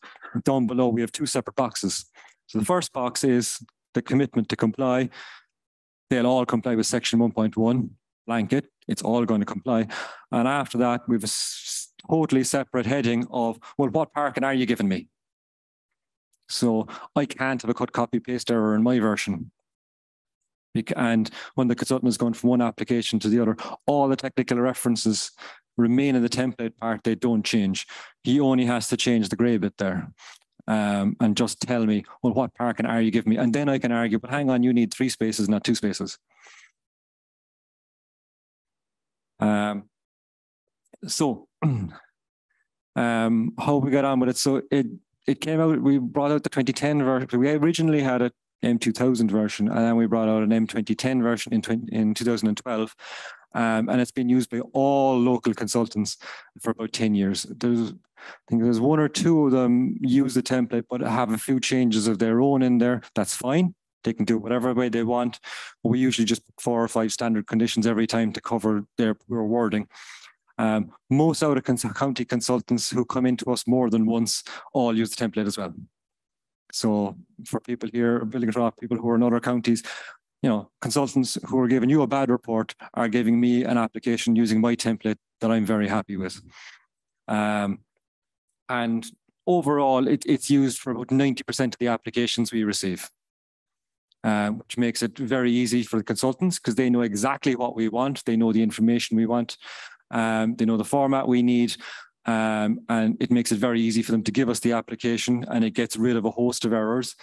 down below we have two separate boxes. So the first box is the commitment to comply. They'll all comply with section 1.1, blanket. It's all going to comply. And after that, we have a totally separate heading of, well, what parking are you giving me? So I can't have a cut, copy, paste error in my version. And when the consultant has gone from one application to the other, all the technical references remain in the template part, they don't change. He only has to change the grey bit there and just tell me, well, what parking are you giving me? And then I can argue, but hang on, you need 3 spaces, not 2 spaces. So how we got on with it. So it came out, we brought out the 2010 version. We originally had a M2000 version, and then we brought out an M2010 version in 2012. And it's been used by all local consultants for about 10 years. I think there's one or two of them use the template, but have a few changes of their own in there. That's fine. They can do it whatever way they want. We usually just put 4 or 5 standard conditions every time to cover their wording. Most out of county consultants who come into us more than once all use the template as well. So for people here, building control, people who are in other counties, you know, consultants who are giving you a bad report are giving me an application using my template that I'm very happy with. And overall, it's used for about 90% of the applications we receive, which makes it very easy for the consultants because they know exactly what we want. They know the information we want. They know the format we need. And it makes it very easy for them to give us the application, and it gets rid of a host of errors.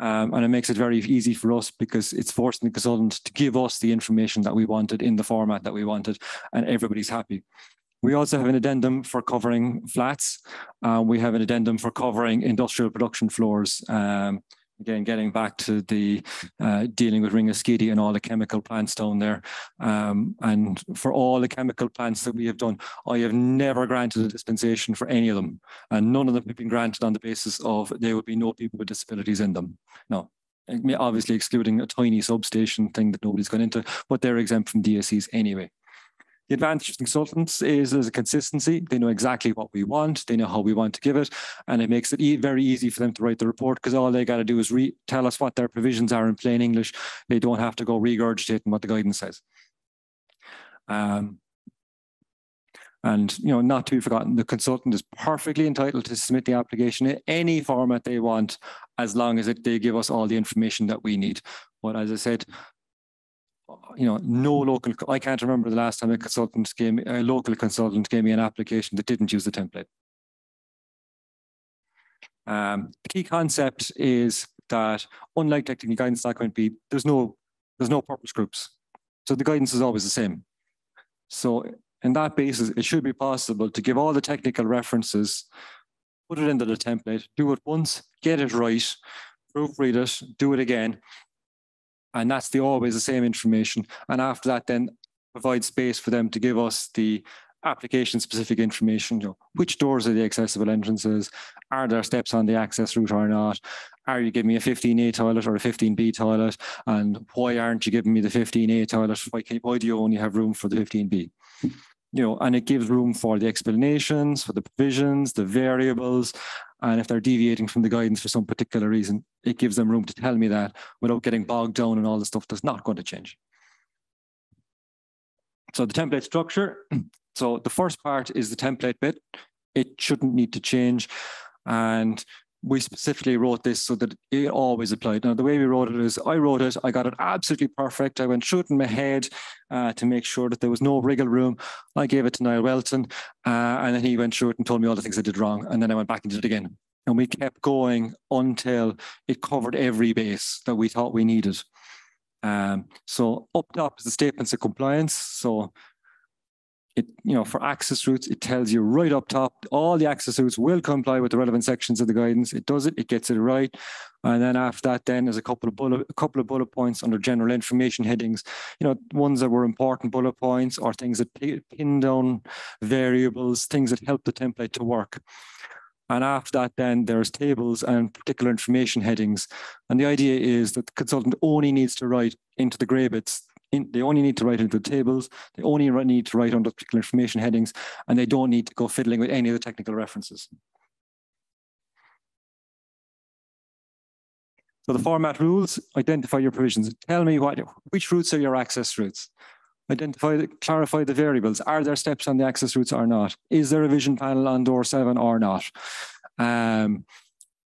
And it makes it very easy for us because it's forcing the consultant to give us the information that we wanted in the format that we wanted, and everybody's happy. We also have an addendum for covering flats. We have an addendum for covering industrial production floors. Again, getting back to the dealing with Ringaskiddy and all the chemical plants down there. And for all the chemical plants that we have done, I have never granted a dispensation for any of them. And none of them have been granted on the basis of there would be no people with disabilities in them. No, obviously excluding a tiny substation thing that nobody's gone into, but they're exempt from DACs anyway. The advantage of consultants is there's a consistency. They know exactly what we want. They know how we want to give it. And it makes it very easy for them to write the report because all they got to do is tell us what their provisions are in plain English. They don't have to go regurgitating what the guidance says. And you know, not to be forgotten, the consultant is perfectly entitled to submit the application in any format they want, as long as they give us all the information that we need. But as I said, you know, I can't remember the last time a local consultant gave me an application that didn't use the template. The key concept is that, unlike technical guidance document B, there's no purpose groups. So the guidance is always the same. So on that basis, it should be possible to give all the technical references, put it into the template, do it once, get it right, proofread it, do it again. And that's always the same information. And after that, then provide space for them to give us the application-specific information. You know, which doors are the accessible entrances? Are there steps on the access route or not? Are you giving me a 15A toilet or a 15B toilet? And why aren't you giving me the 15A toilet? Why do you only have room for the 15B? You know, and it gives room for the explanations, for the provisions, the variables. And if they're deviating from the guidance for some particular reason, it gives them room to tell me that without getting bogged down in all the stuff that's not going to change. So the template structure. So the first part is the template bit. It shouldn't need to change. And we specifically wrote this so that it always applied. Now, the way we wrote it is, I wrote it, I got it absolutely perfect. I went straight in my head to make sure that there was no wriggle room. I gave it to Niall Welton, and then he went through it and told me all the things I did wrong. And then I went back and did it again. And we kept going until it covered every base that we thought we needed. So up top is the statements of compliance. So you know, for access routes, it tells you right up top, all the access routes will comply with the relevant sections of the guidance. It does it, it gets it right. And then after that, then there's a couple of bullet points under general information headings, you know, ones that were important bullet points or things that pin down variables, things that help the template to work. And after that, then there's tables and particular information headings. And the idea is that the consultant only needs to write into the grey bits. They only need to write into the tables, they only need to write under particular information headings, and they don't need to go fiddling with any of the technical references. So the format rules, identify your provisions. Tell me which routes are your access routes. Clarify the variables. Are there steps on the access routes or not? Is there a vision panel on door 7 or not?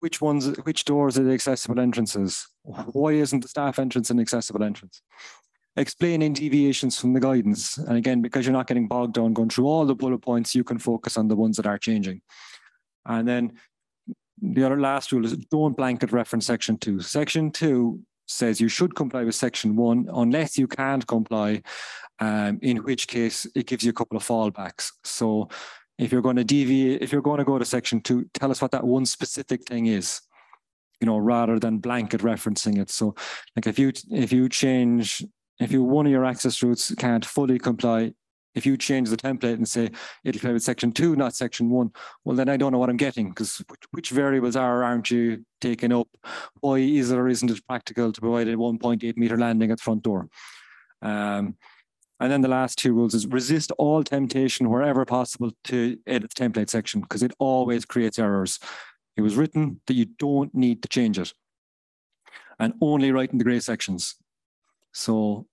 Which doors are the accessible entrances? Why isn't the staff entrance an accessible entrance? Explaining deviations from the guidance. And again, because you're not getting bogged down going through all the bullet points, you can focus on the ones that are changing. And then the other last rule is don't blanket reference section 2. Section 2 says you should comply with section 1 unless you can't comply, in which case it gives you a couple of fallbacks. So If you're going to deviate, if you're going to go to section 2, tell us what that one specific thing is, you know, rather than blanket referencing it. So like if one of your access routes can't fully comply, if you change the template and say it'll play with section 2, not section 1, well, then I don't know what I'm getting, because which variables are or aren't you taking up? Why is it or isn't it practical to provide a 1.8 meter landing at the front door? And then the last two rules is resist all temptation wherever possible to edit the template section, because it always creates errors. It was written that you don't need to change it, and only write in the grey sections. So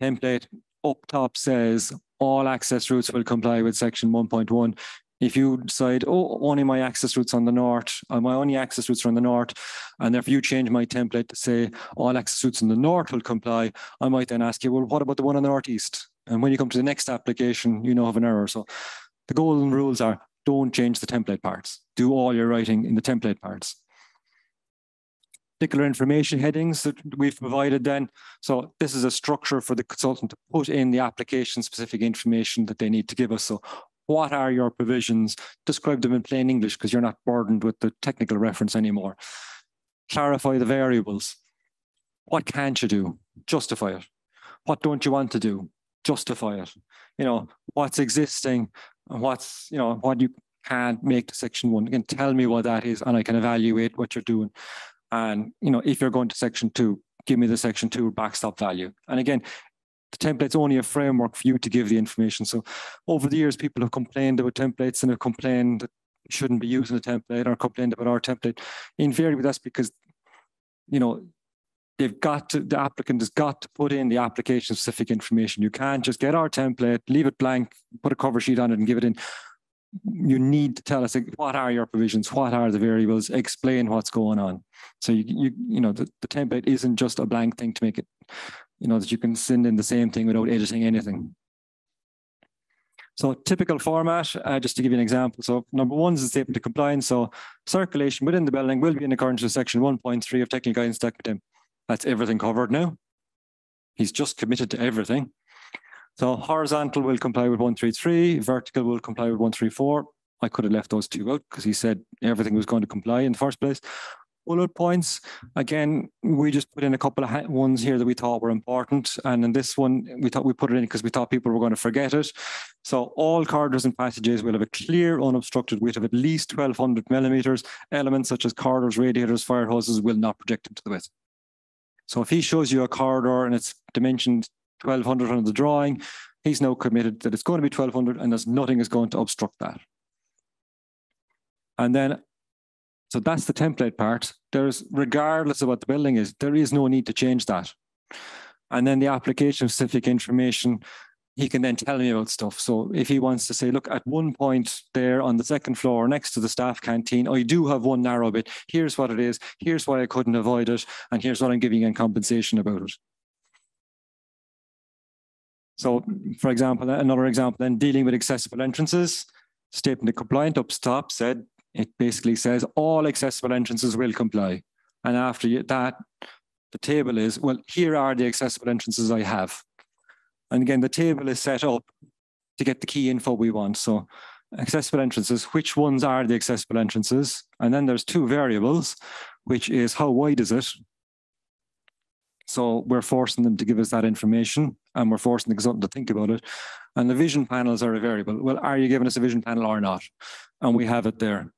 template up top says all access routes will comply with section 1.1. If you decide, oh, only my access routes on the north, my only access routes are on the north, and therefore you change my template to say all access routes in the north will comply, I might then ask you, well, what about the one on the northeast? And when you come to the next application, you now have an error. So the golden rules are, don't change the template parts. Do all your writing in the template parts. Particular information headings that we've provided then. So this is a structure for the consultant to put in the application specific information that they need to give us. So what are your provisions? Describe them in plain English, because you're not burdened with the technical reference anymore. Clarify the variables. What can't you do? Justify it. What don't you want to do? Justify it. You know, what's existing and what's, you know, what you can't make to section 1. Again, tell me what that is and I can evaluate what you're doing. And, you know, if you're going to section 2, give me the section 2 backstop value. And again, the template's only a framework for you to give the information. So over the years, people have complained about templates and have complained that you shouldn't be using a template, or complained about our template. Invariably, that's because, you know, they've got to, the applicant has got to put in the application specific information. You can't just get our template, leave it blank, put a cover sheet on it and give it in. You need to tell us, like, what are your provisions, what are the variables, explain what's going on. So you know, the template isn't just a blank thing to make it, you know, that you can send in the same thing without editing anything. So typical format, just to give you an example. So number 1 is a statement of compliance. So circulation within the building will be in accordance with section 1.3 of technical guidance document. That's everything covered now. He's just committed to everything. So horizontal will comply with 133, vertical will comply with 134. I could have left those two out because he said everything was going to comply in the first place. Bullet points, again, we just put in a couple of ones here that we thought were important. And in this one, we thought we put it in because we thought people were going to forget it. So all corridors and passages will have a clear unobstructed width of at least 1200 millimeters. Elements such as corridors, radiators, fire hoses will not project into the width. So if he shows you a corridor and it's dimensioned 1200 on the drawing, he's now committed that it's going to be 1200 and there's nothing is going to obstruct that. And then, so that's the template part. There's, regardless of what the building is, there is no need to change that. And then the application specific information, he can then tell me about stuff. So if he wants to say, look, at one point there on the second floor next to the staff canteen, I do have one narrow bit. Here's what it is. Here's why I couldn't avoid it. And here's what I'm giving in compensation about it. So, for example, another example then, dealing with accessible entrances, statement of compliance up top said, it basically says all accessible entrances will comply. And after that, the table is, well, here are the accessible entrances I have. And again, the table is set up to get the key info we want. So accessible entrances, which ones are the accessible entrances? And then there's two variables, which is how wide is it? So we're forcing them to give us that information, and we're forcing the consultant to think about it. And the vision panels are a variable. Well, are you giving us a vision panel or not? And we have it there.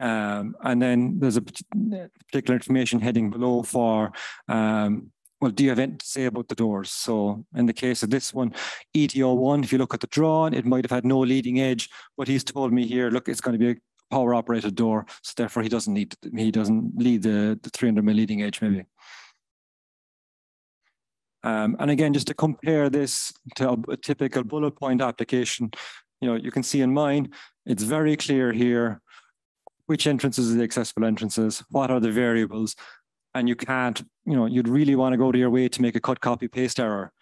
And then there's a particular information heading below for, well, do you have anything to say about the doors? So in the case of this one, ETO1, if you look at the drawing, it might have had no leading edge, but he's told me here, look, it's going to be a power operated door. So therefore he doesn't need the 300 mm leading edge maybe. And again, just to compare this to a typical bullet point application, you know, you can see in mine, it's very clear here, which entrances are the accessible entrances, what are the variables, and you can't, you know, you'd really want to go to your way to make a cut, copy, paste error.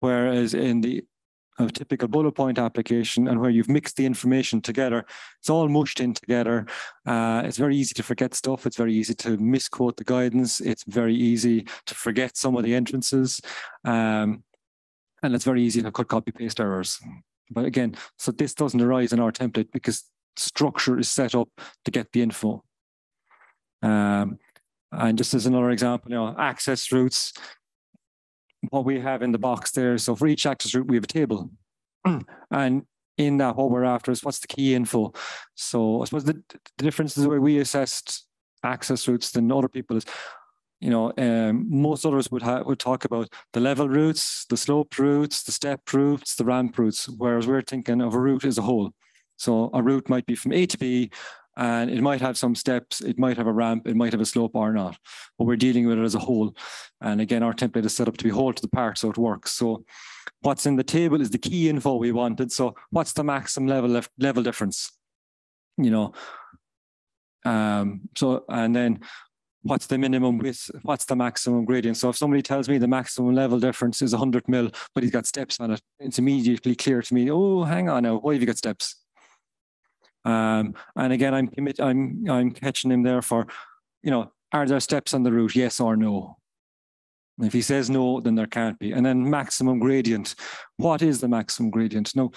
Whereas in the typical bullet point application, and where you've mixed the information together, it's all mushed in together. It's very easy to forget stuff. It's very easy to misquote the guidance. It's very easy to forget some of the entrances. And it's very easy to cut, copy, paste errors. But again, so this doesn't arise in our template because structure is set up to get the info. And just as another example, you know, access routes, what we have in the box there. So for each access route, we have a table. And in that, what we're after is what's the key info. So I suppose the difference is the way we assessed access routes than other people is, you know, most others would talk about the level routes, the slope routes, the step routes, the ramp routes, whereas we're thinking of a route as a whole. So a route might be from A to B, and it might have some steps, it might have a ramp, it might have a slope or not, but we're dealing with it as a whole. And again, our template is set up to be whole to the part, so it works. So what's in the table is the key info we wanted. So what's the maximum level difference, you know? And then what's the minimum width, what's the maximum gradient? So if somebody tells me the maximum level difference is 100 mil, but he's got steps on it, it's immediately clear to me, oh, hang on now, why have you got steps? And again, I'm catching him there for, you know, are there steps on the route? Yes or no? And if he says no, then there can't be. And then maximum gradient. What is the maximum gradient? No,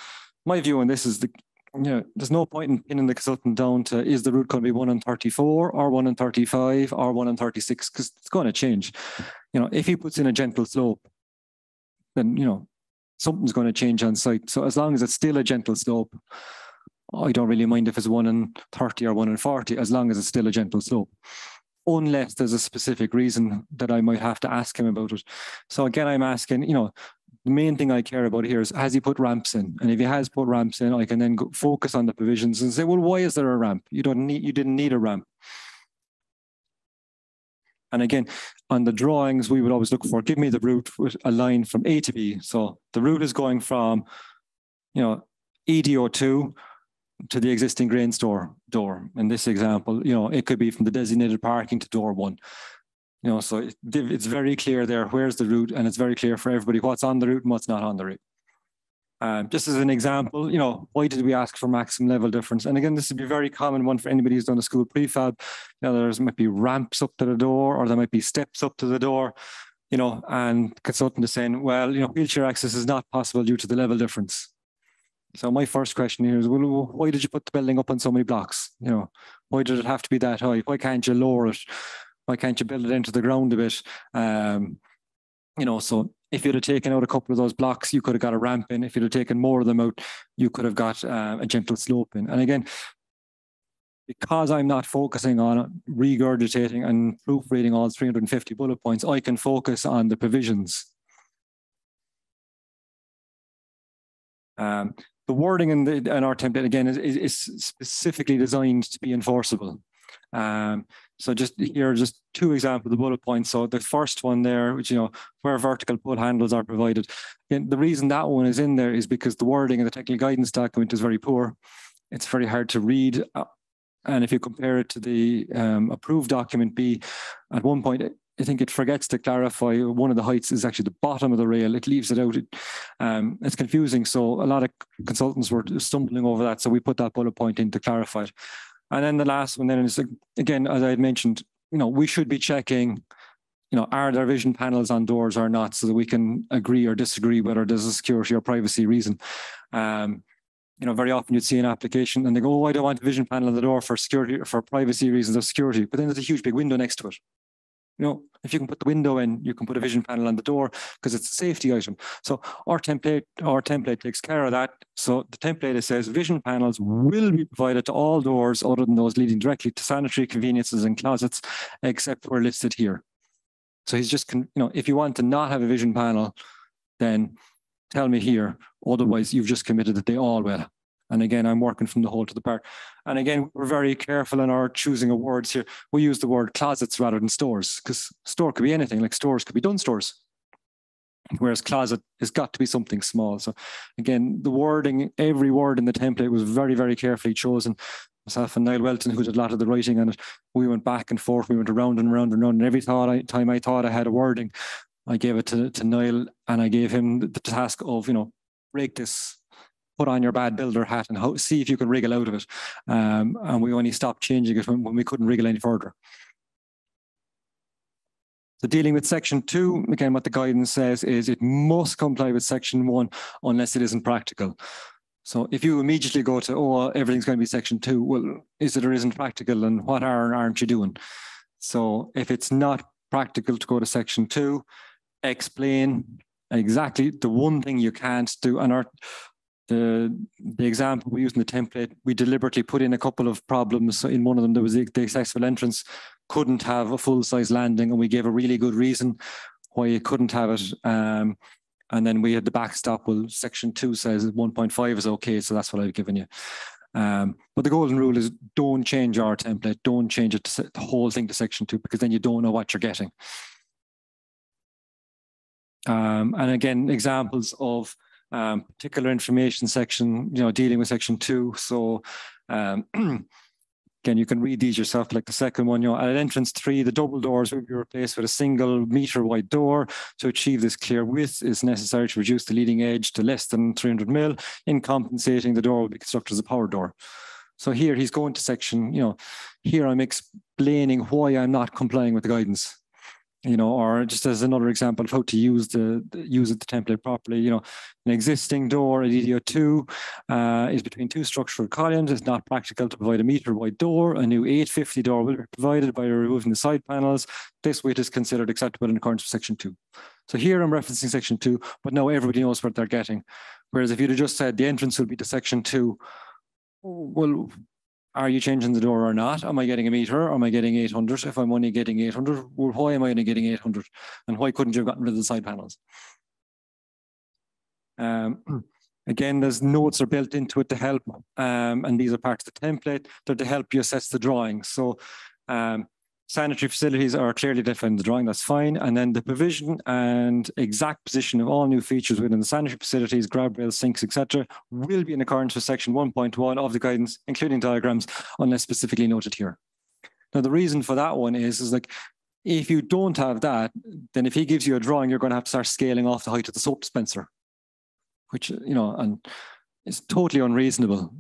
my view on this is the, you know, there's no point in pinning the consultant down to is the route going to be 1 in 34 or 1 in 35 or 1 in 36 because it's going to change. You know, if he puts in a gentle slope, then, you know, something's going to change on site. So as long as it's still a gentle slope, I don't really mind if it's 1 in 30 or 1 in 40, as long as it's still a gentle slope, unless there's a specific reason that I might have to ask him about it. So again, I'm asking, you know, the main thing I care about here is, has he put ramps in? And if he has put ramps in, I can then go focus on the provisions and say, well, why is there a ramp? You didn't need a ramp. And again, on the drawings, we would always look for, give me the route with a line from A to B. So the route is going from, you know, EDO2 to the existing grain store door. In this example, you know, it could be from the designated parking to door 1. You know, so it's very clear there, where's the route, and it's very clear for everybody what's on the route and what's not on the route. Just as an example, you know, why did we ask for maximum level difference? And again, this would be a very common one for anybody who's done a school prefab. You know, there might be ramps up to the door, or there might be steps up to the door, you know, and consultant is saying, well, you know, wheelchair access is not possible due to the level difference. So my first question here is, well, why did you put the building up on so many blocks? You know, why did it have to be that high? Why can't you lower it? Why can't you build it into the ground a bit? You know, so if you'd have taken out a couple of those blocks, you could have got a ramp in. If you'd have taken more of them out, you could have got a gentle slope in. And again, because I'm not focusing on regurgitating and proofreading all 350 bullet points, I can focus on the provisions. The wording in our template, again, is specifically designed to be enforceable. So just here are just 2 examples of bullet points. So the first one there, which, you know, where vertical pull handles are provided. And the reason that one is in there is because the wording in the technical guidance document is very poor. It's very hard to read. And if you compare it to the approved document B, at one point, I think it forgets to clarify one of the heights is actually the bottom of the rail. It leaves it out. It's confusing. So a lot of consultants were stumbling over that. So we put that bullet point in to clarify it. And then the last one then is, again, as I had mentioned, you know, we should be checking, you know, are there vision panels on doors or not, so that we can agree or disagree whether there's a security or privacy reason. You know, very often you'd see an application and they go, oh, I don't want a vision panel on the door for security, for privacy reasons of security. But then there's a huge big window next to it. You know, if you can put the window in, you can put a vision panel on the door because it's a safety item. So our template takes care of that. So the template, it says vision panels will be provided to all doors other than those leading directly to sanitary conveniences and closets, except where listed here. So he's just, you know, if you want to not have a vision panel, then tell me here. Otherwise, you've just committed that they all will. And again, I'm working from the whole to the part. And again, we're very careful in our choosing of words here. We use the word closets rather than stores, because store could be anything, like stores could be done stores, whereas closet has got to be something small. So again, the wording, every word in the template was very, very carefully chosen. Myself and Niall Welton, who did a lot of the writing on it, we went back and forth, we went around and around and around, and every time I thought I had a wording, I gave it to Niall, and I gave him the task of, you know, break this, put on your bad builder hat and see if you can wriggle out of it. And we only stopped changing it when we couldn't wriggle any further. So dealing with section 2, again, what the guidance says is it must comply with section 1 unless it isn't practical. So if you immediately go to, oh, everything's going to be Section 2, well, is it or isn't practical, and what are and aren't you doing? So if it's not practical to go to Section 2, explain exactly the one thing you can't do. And our, the example we use in the template, we deliberately put in a couple of problems. So in one of them, there was the accessible entrance couldn't have a full-size landing, and we gave a really good reason why you couldn't have it. And then we had the backstop. Well, Section 2 says 1.5 is okay, so that's what I've given you. But the golden rule is don't change our template. Don't change it to the whole thing to Section 2, because then you don't know what you're getting. And again, examples of particular information section, you know, dealing with Section 2. So again, you can read these yourself, like the second one, you know, at entrance 3, the double doors will be replaced with a single meter wide door. To achieve this clear width, it's necessary to reduce the leading edge to less than 300 mil. In compensating, the door will be constructed as a power door. So here he's going to section, you know, here I'm explaining why I'm not complying with the guidance, you know, or just as another example of how to use the template properly. You know, an existing door at EDO2 is between two structural columns. It's not practical to provide a meter-wide door. A new 850 door will be provided by removing the side panels. This width is considered acceptable in accordance with Section 2. So here I'm referencing Section 2, but now everybody knows what they're getting. Whereas if you'd have just said the entrance will be to Section 2, well, are you changing the door or not? Am I getting a meter? Or am I getting 800? If I'm only getting 800, well, why am I only getting 800? And why couldn't you have gotten rid of the side panels? Again, there's notes are built into it to help, and these are parts of the template. They're to help you assess the drawing. So sanitary facilities are clearly defined in the drawing, that's fine. And then the provision and exact position of all new features within the sanitary facilities, grab rails, sinks, etc., will be in accordance with Section 1.1 of the guidance, including diagrams, unless specifically noted here. Now, the reason for that one is like, if you don't have that, then if he gives you a drawing, you're going to have to start scaling off the height of the soap dispenser, which, you know, and it's totally unreasonable.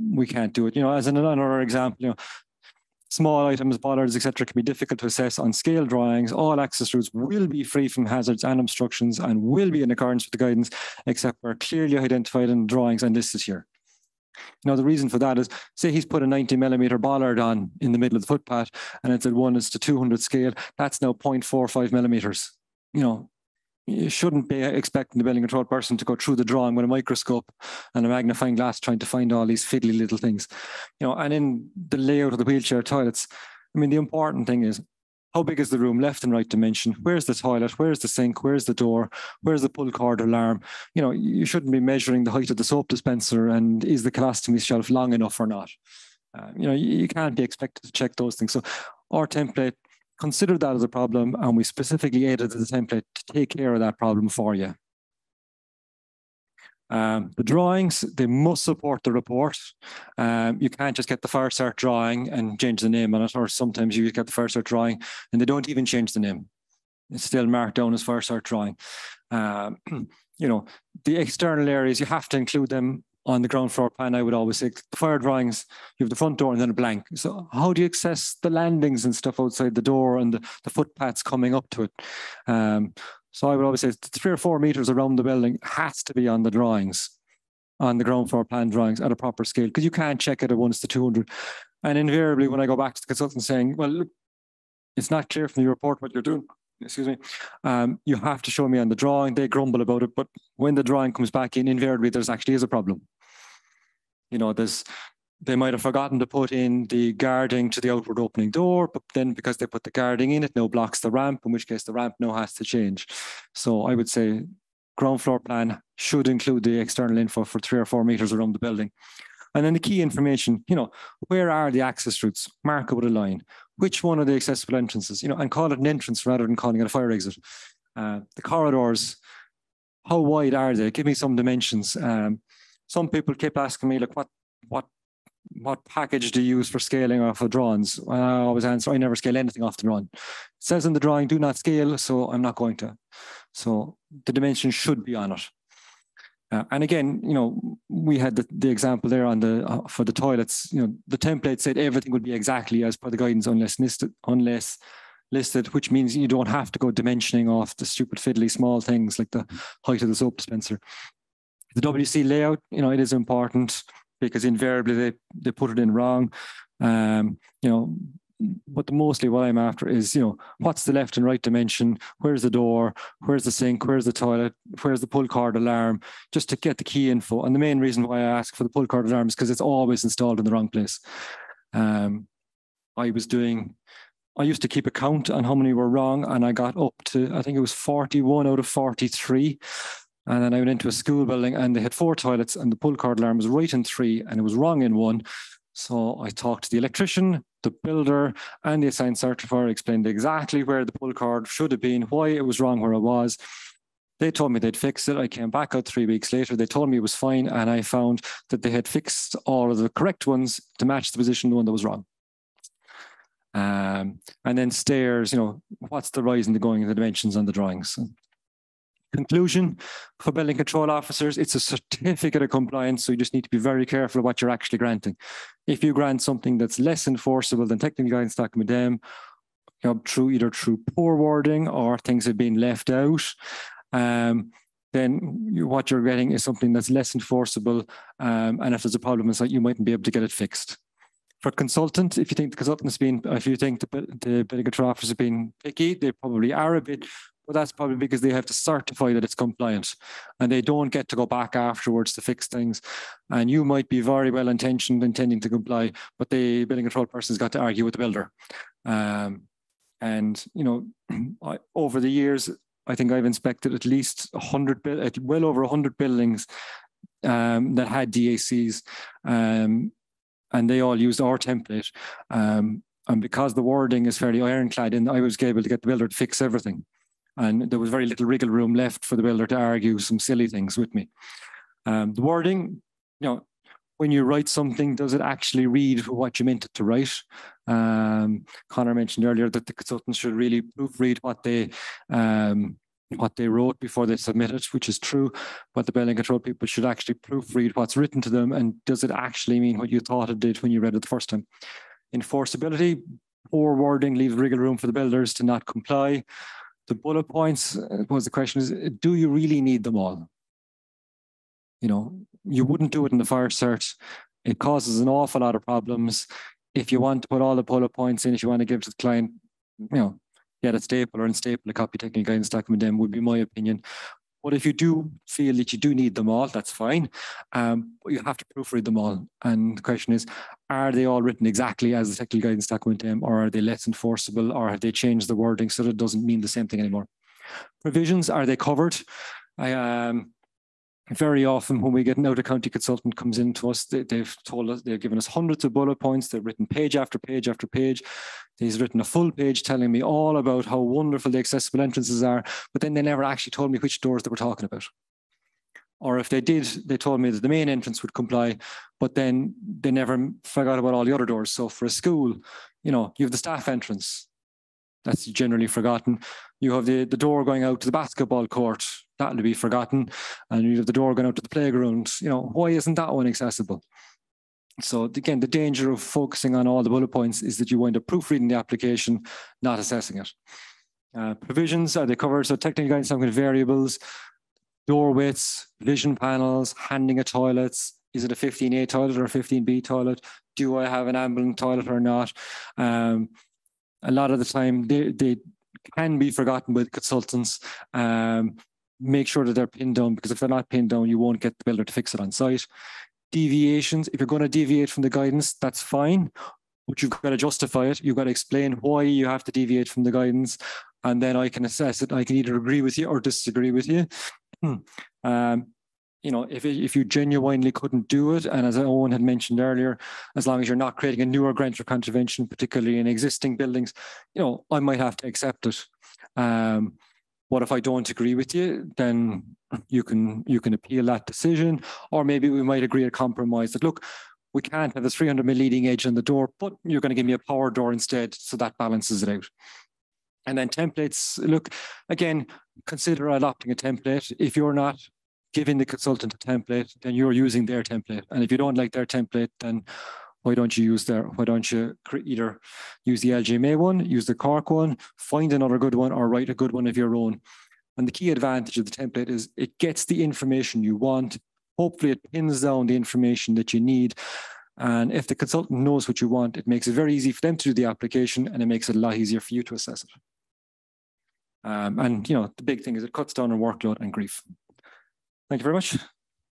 We can't do it. You know, as in another example, you know, small items, bollards, etc., can be difficult to assess on scale drawings. All access routes will be free from hazards and obstructions and will be in accordance with the guidance, except where clearly identified in drawings and listed here. Now, the reason for that is, say he's put a 90 millimeter bollard on in the middle of the footpath, and it's at 1:200 scale. That's now 0.45 millimeters. You know, you shouldn't be expecting the building control person to go through the drawing with a microscope and a magnifying glass trying to find all these fiddly little things. You know, and in the layout of the wheelchair toilets, I mean, the important thing is how big is the room, left and right dimension, where's the toilet, where's the sink, where's the door, where's the pull cord alarm. You know, you shouldn't be measuring the height of the soap dispenser and is the colostomy shelf long enough or not. You know, you can't be expected to check those things. So our template consider that as a problem, and we specifically edited the template to take care of that problem for you. The drawings, they must support the report. You can't just get the fire start drawing and change the name on it, or sometimes you get the fire start drawing and they don't even change the name. It's still marked down as fire start drawing. You know, the external areas, you have to include them on the ground floor plan. I would always say the fire drawings, you have the front door and then a blank. So how do you access the landings and stuff outside the door and the footpaths coming up to it? So I would always say 3 or 4 meters around the building has to be on the drawings, on the ground floor plan drawings at a proper scale, because you can't check it at 1:200. And invariably, when I go back to the consultant saying, well, look, it's not clear from the report what you're doing, excuse me, you have to show me on the drawing. They grumble about it, but when the drawing comes back in, invariably, there's actually is a problem. You know, they might have forgotten to put in the guarding to the outward opening door, but then because they put the guarding in, it now blocks the ramp, in which case the ramp now has to change. So I would say ground floor plan should include the external info for 3 or 4 meters around the building. And then the key information, you know, where are the access routes? Mark it with a line. Which one are the accessible entrances? You know, and call it an entrance rather than calling it a fire exit. The corridors, how wide are they? Give me some dimensions. Some people kept asking me, like, what package do you use for scaling off of drawings? I always answer, I never scale anything off the drawing. It says in the drawing, do not scale, so I'm not going to. So the dimension should be on it. And again, you know, we had the example there on the for the toilets. You know, the template said everything would be exactly as per the guidance unless listed, which means you don't have to go dimensioning off the stupid fiddly small things like the height of the soap dispenser. The WC layout, you know, it is important because invariably they put it in wrong. You know, but mostly what I'm after is, you know, what's the left and right dimension? Where's the door? Where's the sink? Where's the toilet? Where's the pull cord alarm? Just to get the key info. And the main reason why I ask for the pull cord alarm is because it's always installed in the wrong place. I used to keep a count on how many were wrong, and I got up to, I think it was 41 out of 43. And then I went into a school building and they had 4 toilets and the pull cord alarm was right in 3 and it was wrong in 1. So I talked to the electrician, the builder, and the assigned certifier, explained exactly where the pull cord should have been, why it was wrong where it was. They told me they'd fix it. I came back out 3 weeks later. They told me it was fine, and I found that they had fixed all of the correct ones to match the position of the one that was wrong. And then stairs, you know, what's the rise and the going and the dimensions on the drawings? Conclusion for building control officers, it's a certificate of compliance, so you just need to be very careful of what you're actually granting. If you grant something that's less enforceable than technical guidance document M, you know, either through poor wording or things have been left out, then what you're getting is something that's less enforceable, and if there's a problem inside, you mightn't be able to get it fixed. For consultants, if you think the consultant's been, if you think the building control officers have been picky, they probably are a bit. But that's probably because they have to certify that it's compliant and they don't get to go back afterwards to fix things. And you might be very well intentioned, intending to comply, but the building control person's got to argue with the builder. And, you know, over the years, I think I've inspected at least 100, well over 100 buildings that had DACs, and they all used our template. And because the wording is fairly ironclad, and I was able to get the builder to fix everything. And there was very little wriggle room left for the builder to argue some silly things with me. The wording, you know, when you write something, does it actually read what you meant it to write? Connor mentioned earlier that the consultants should really proofread what they wrote before they submit it, which is true, but the building control people should actually proofread what's written to them, and does it actually mean what you thought it did when you read it the first time? Enforceability, poor wording leaves wriggle room for the builders to not comply. The bullet points, I suppose the question is, do you really need them all? You know, you wouldn't do it in the fire cert. It causes an awful lot of problems. If you want to put all the bullet points in, if you want to give it to the client, you know, get a staple or unstaple a copy technical guidance document M would be my opinion. But if you do feel that you do need them all, that's fine. But you have to proofread them all. And the question is, are they all written exactly as the technical guidance document M, or are they less enforceable, or have they changed the wording so that it doesn't mean the same thing anymore? Provisions, are they covered? Very often when we get an out-of-county consultant comes in to us, they've told us, they've given us hundreds of bullet points, they've written page after page after page. He's written a full page telling me all about how wonderful the accessible entrances are, but then they never actually told me which doors they were talking about. Or if they did, they told me that the main entrance would comply, but then they never forgot about all the other doors. So for a school, you know, you have the staff entrance. That's generally forgotten. You have the door going out to the basketball court. That'll be forgotten. And you have the door going out to the playground. You know, why isn't that one accessible? So again, the danger of focusing on all the bullet points is that you wind up proofreading the application, not assessing it. Provisions, are they covered? So technical guidance, some kind of variables, door widths, vision panels, handing of toilets. Is it a 15A toilet or a 15B toilet? Do I have an ambulance toilet or not? A lot of the time, they can be forgotten with consultants. Make sure that they're pinned down, because if they're not pinned down, you won't get the builder to fix it on site. Deviations, if you're going to deviate from the guidance, that's fine, but you've got to justify it. You've got to explain why you have to deviate from the guidance, and then I can assess it. I can either agree with you or disagree with you. You know, if you genuinely couldn't do it, and as Owen had mentioned earlier, as long as you're not creating a newer grant or contravention, particularly in existing buildings, you know, I might have to accept it. What if I don't agree with you? Then you can appeal that decision, or maybe we might agree a compromise that, look, we can't have the 300 mm leading edge on the door, but you're going to give me a power door instead, so that balances it out. And then templates, look, again, consider adopting a template. If you're not giving the consultant a template, then you're using their template, and if you don't like their template, then why don't you either use the LGMA one, use the Cork one, find another good one, or write a good one of your own. And the key advantage of the template is it gets the information you want Hopefully it pins down the information that you need. And if the consultant knows what you want, it makes it very easy for them to do the application, and it makes it a lot easier for you to assess it. And you know, the big thing is it cuts down on workload and grief. Thank you very much.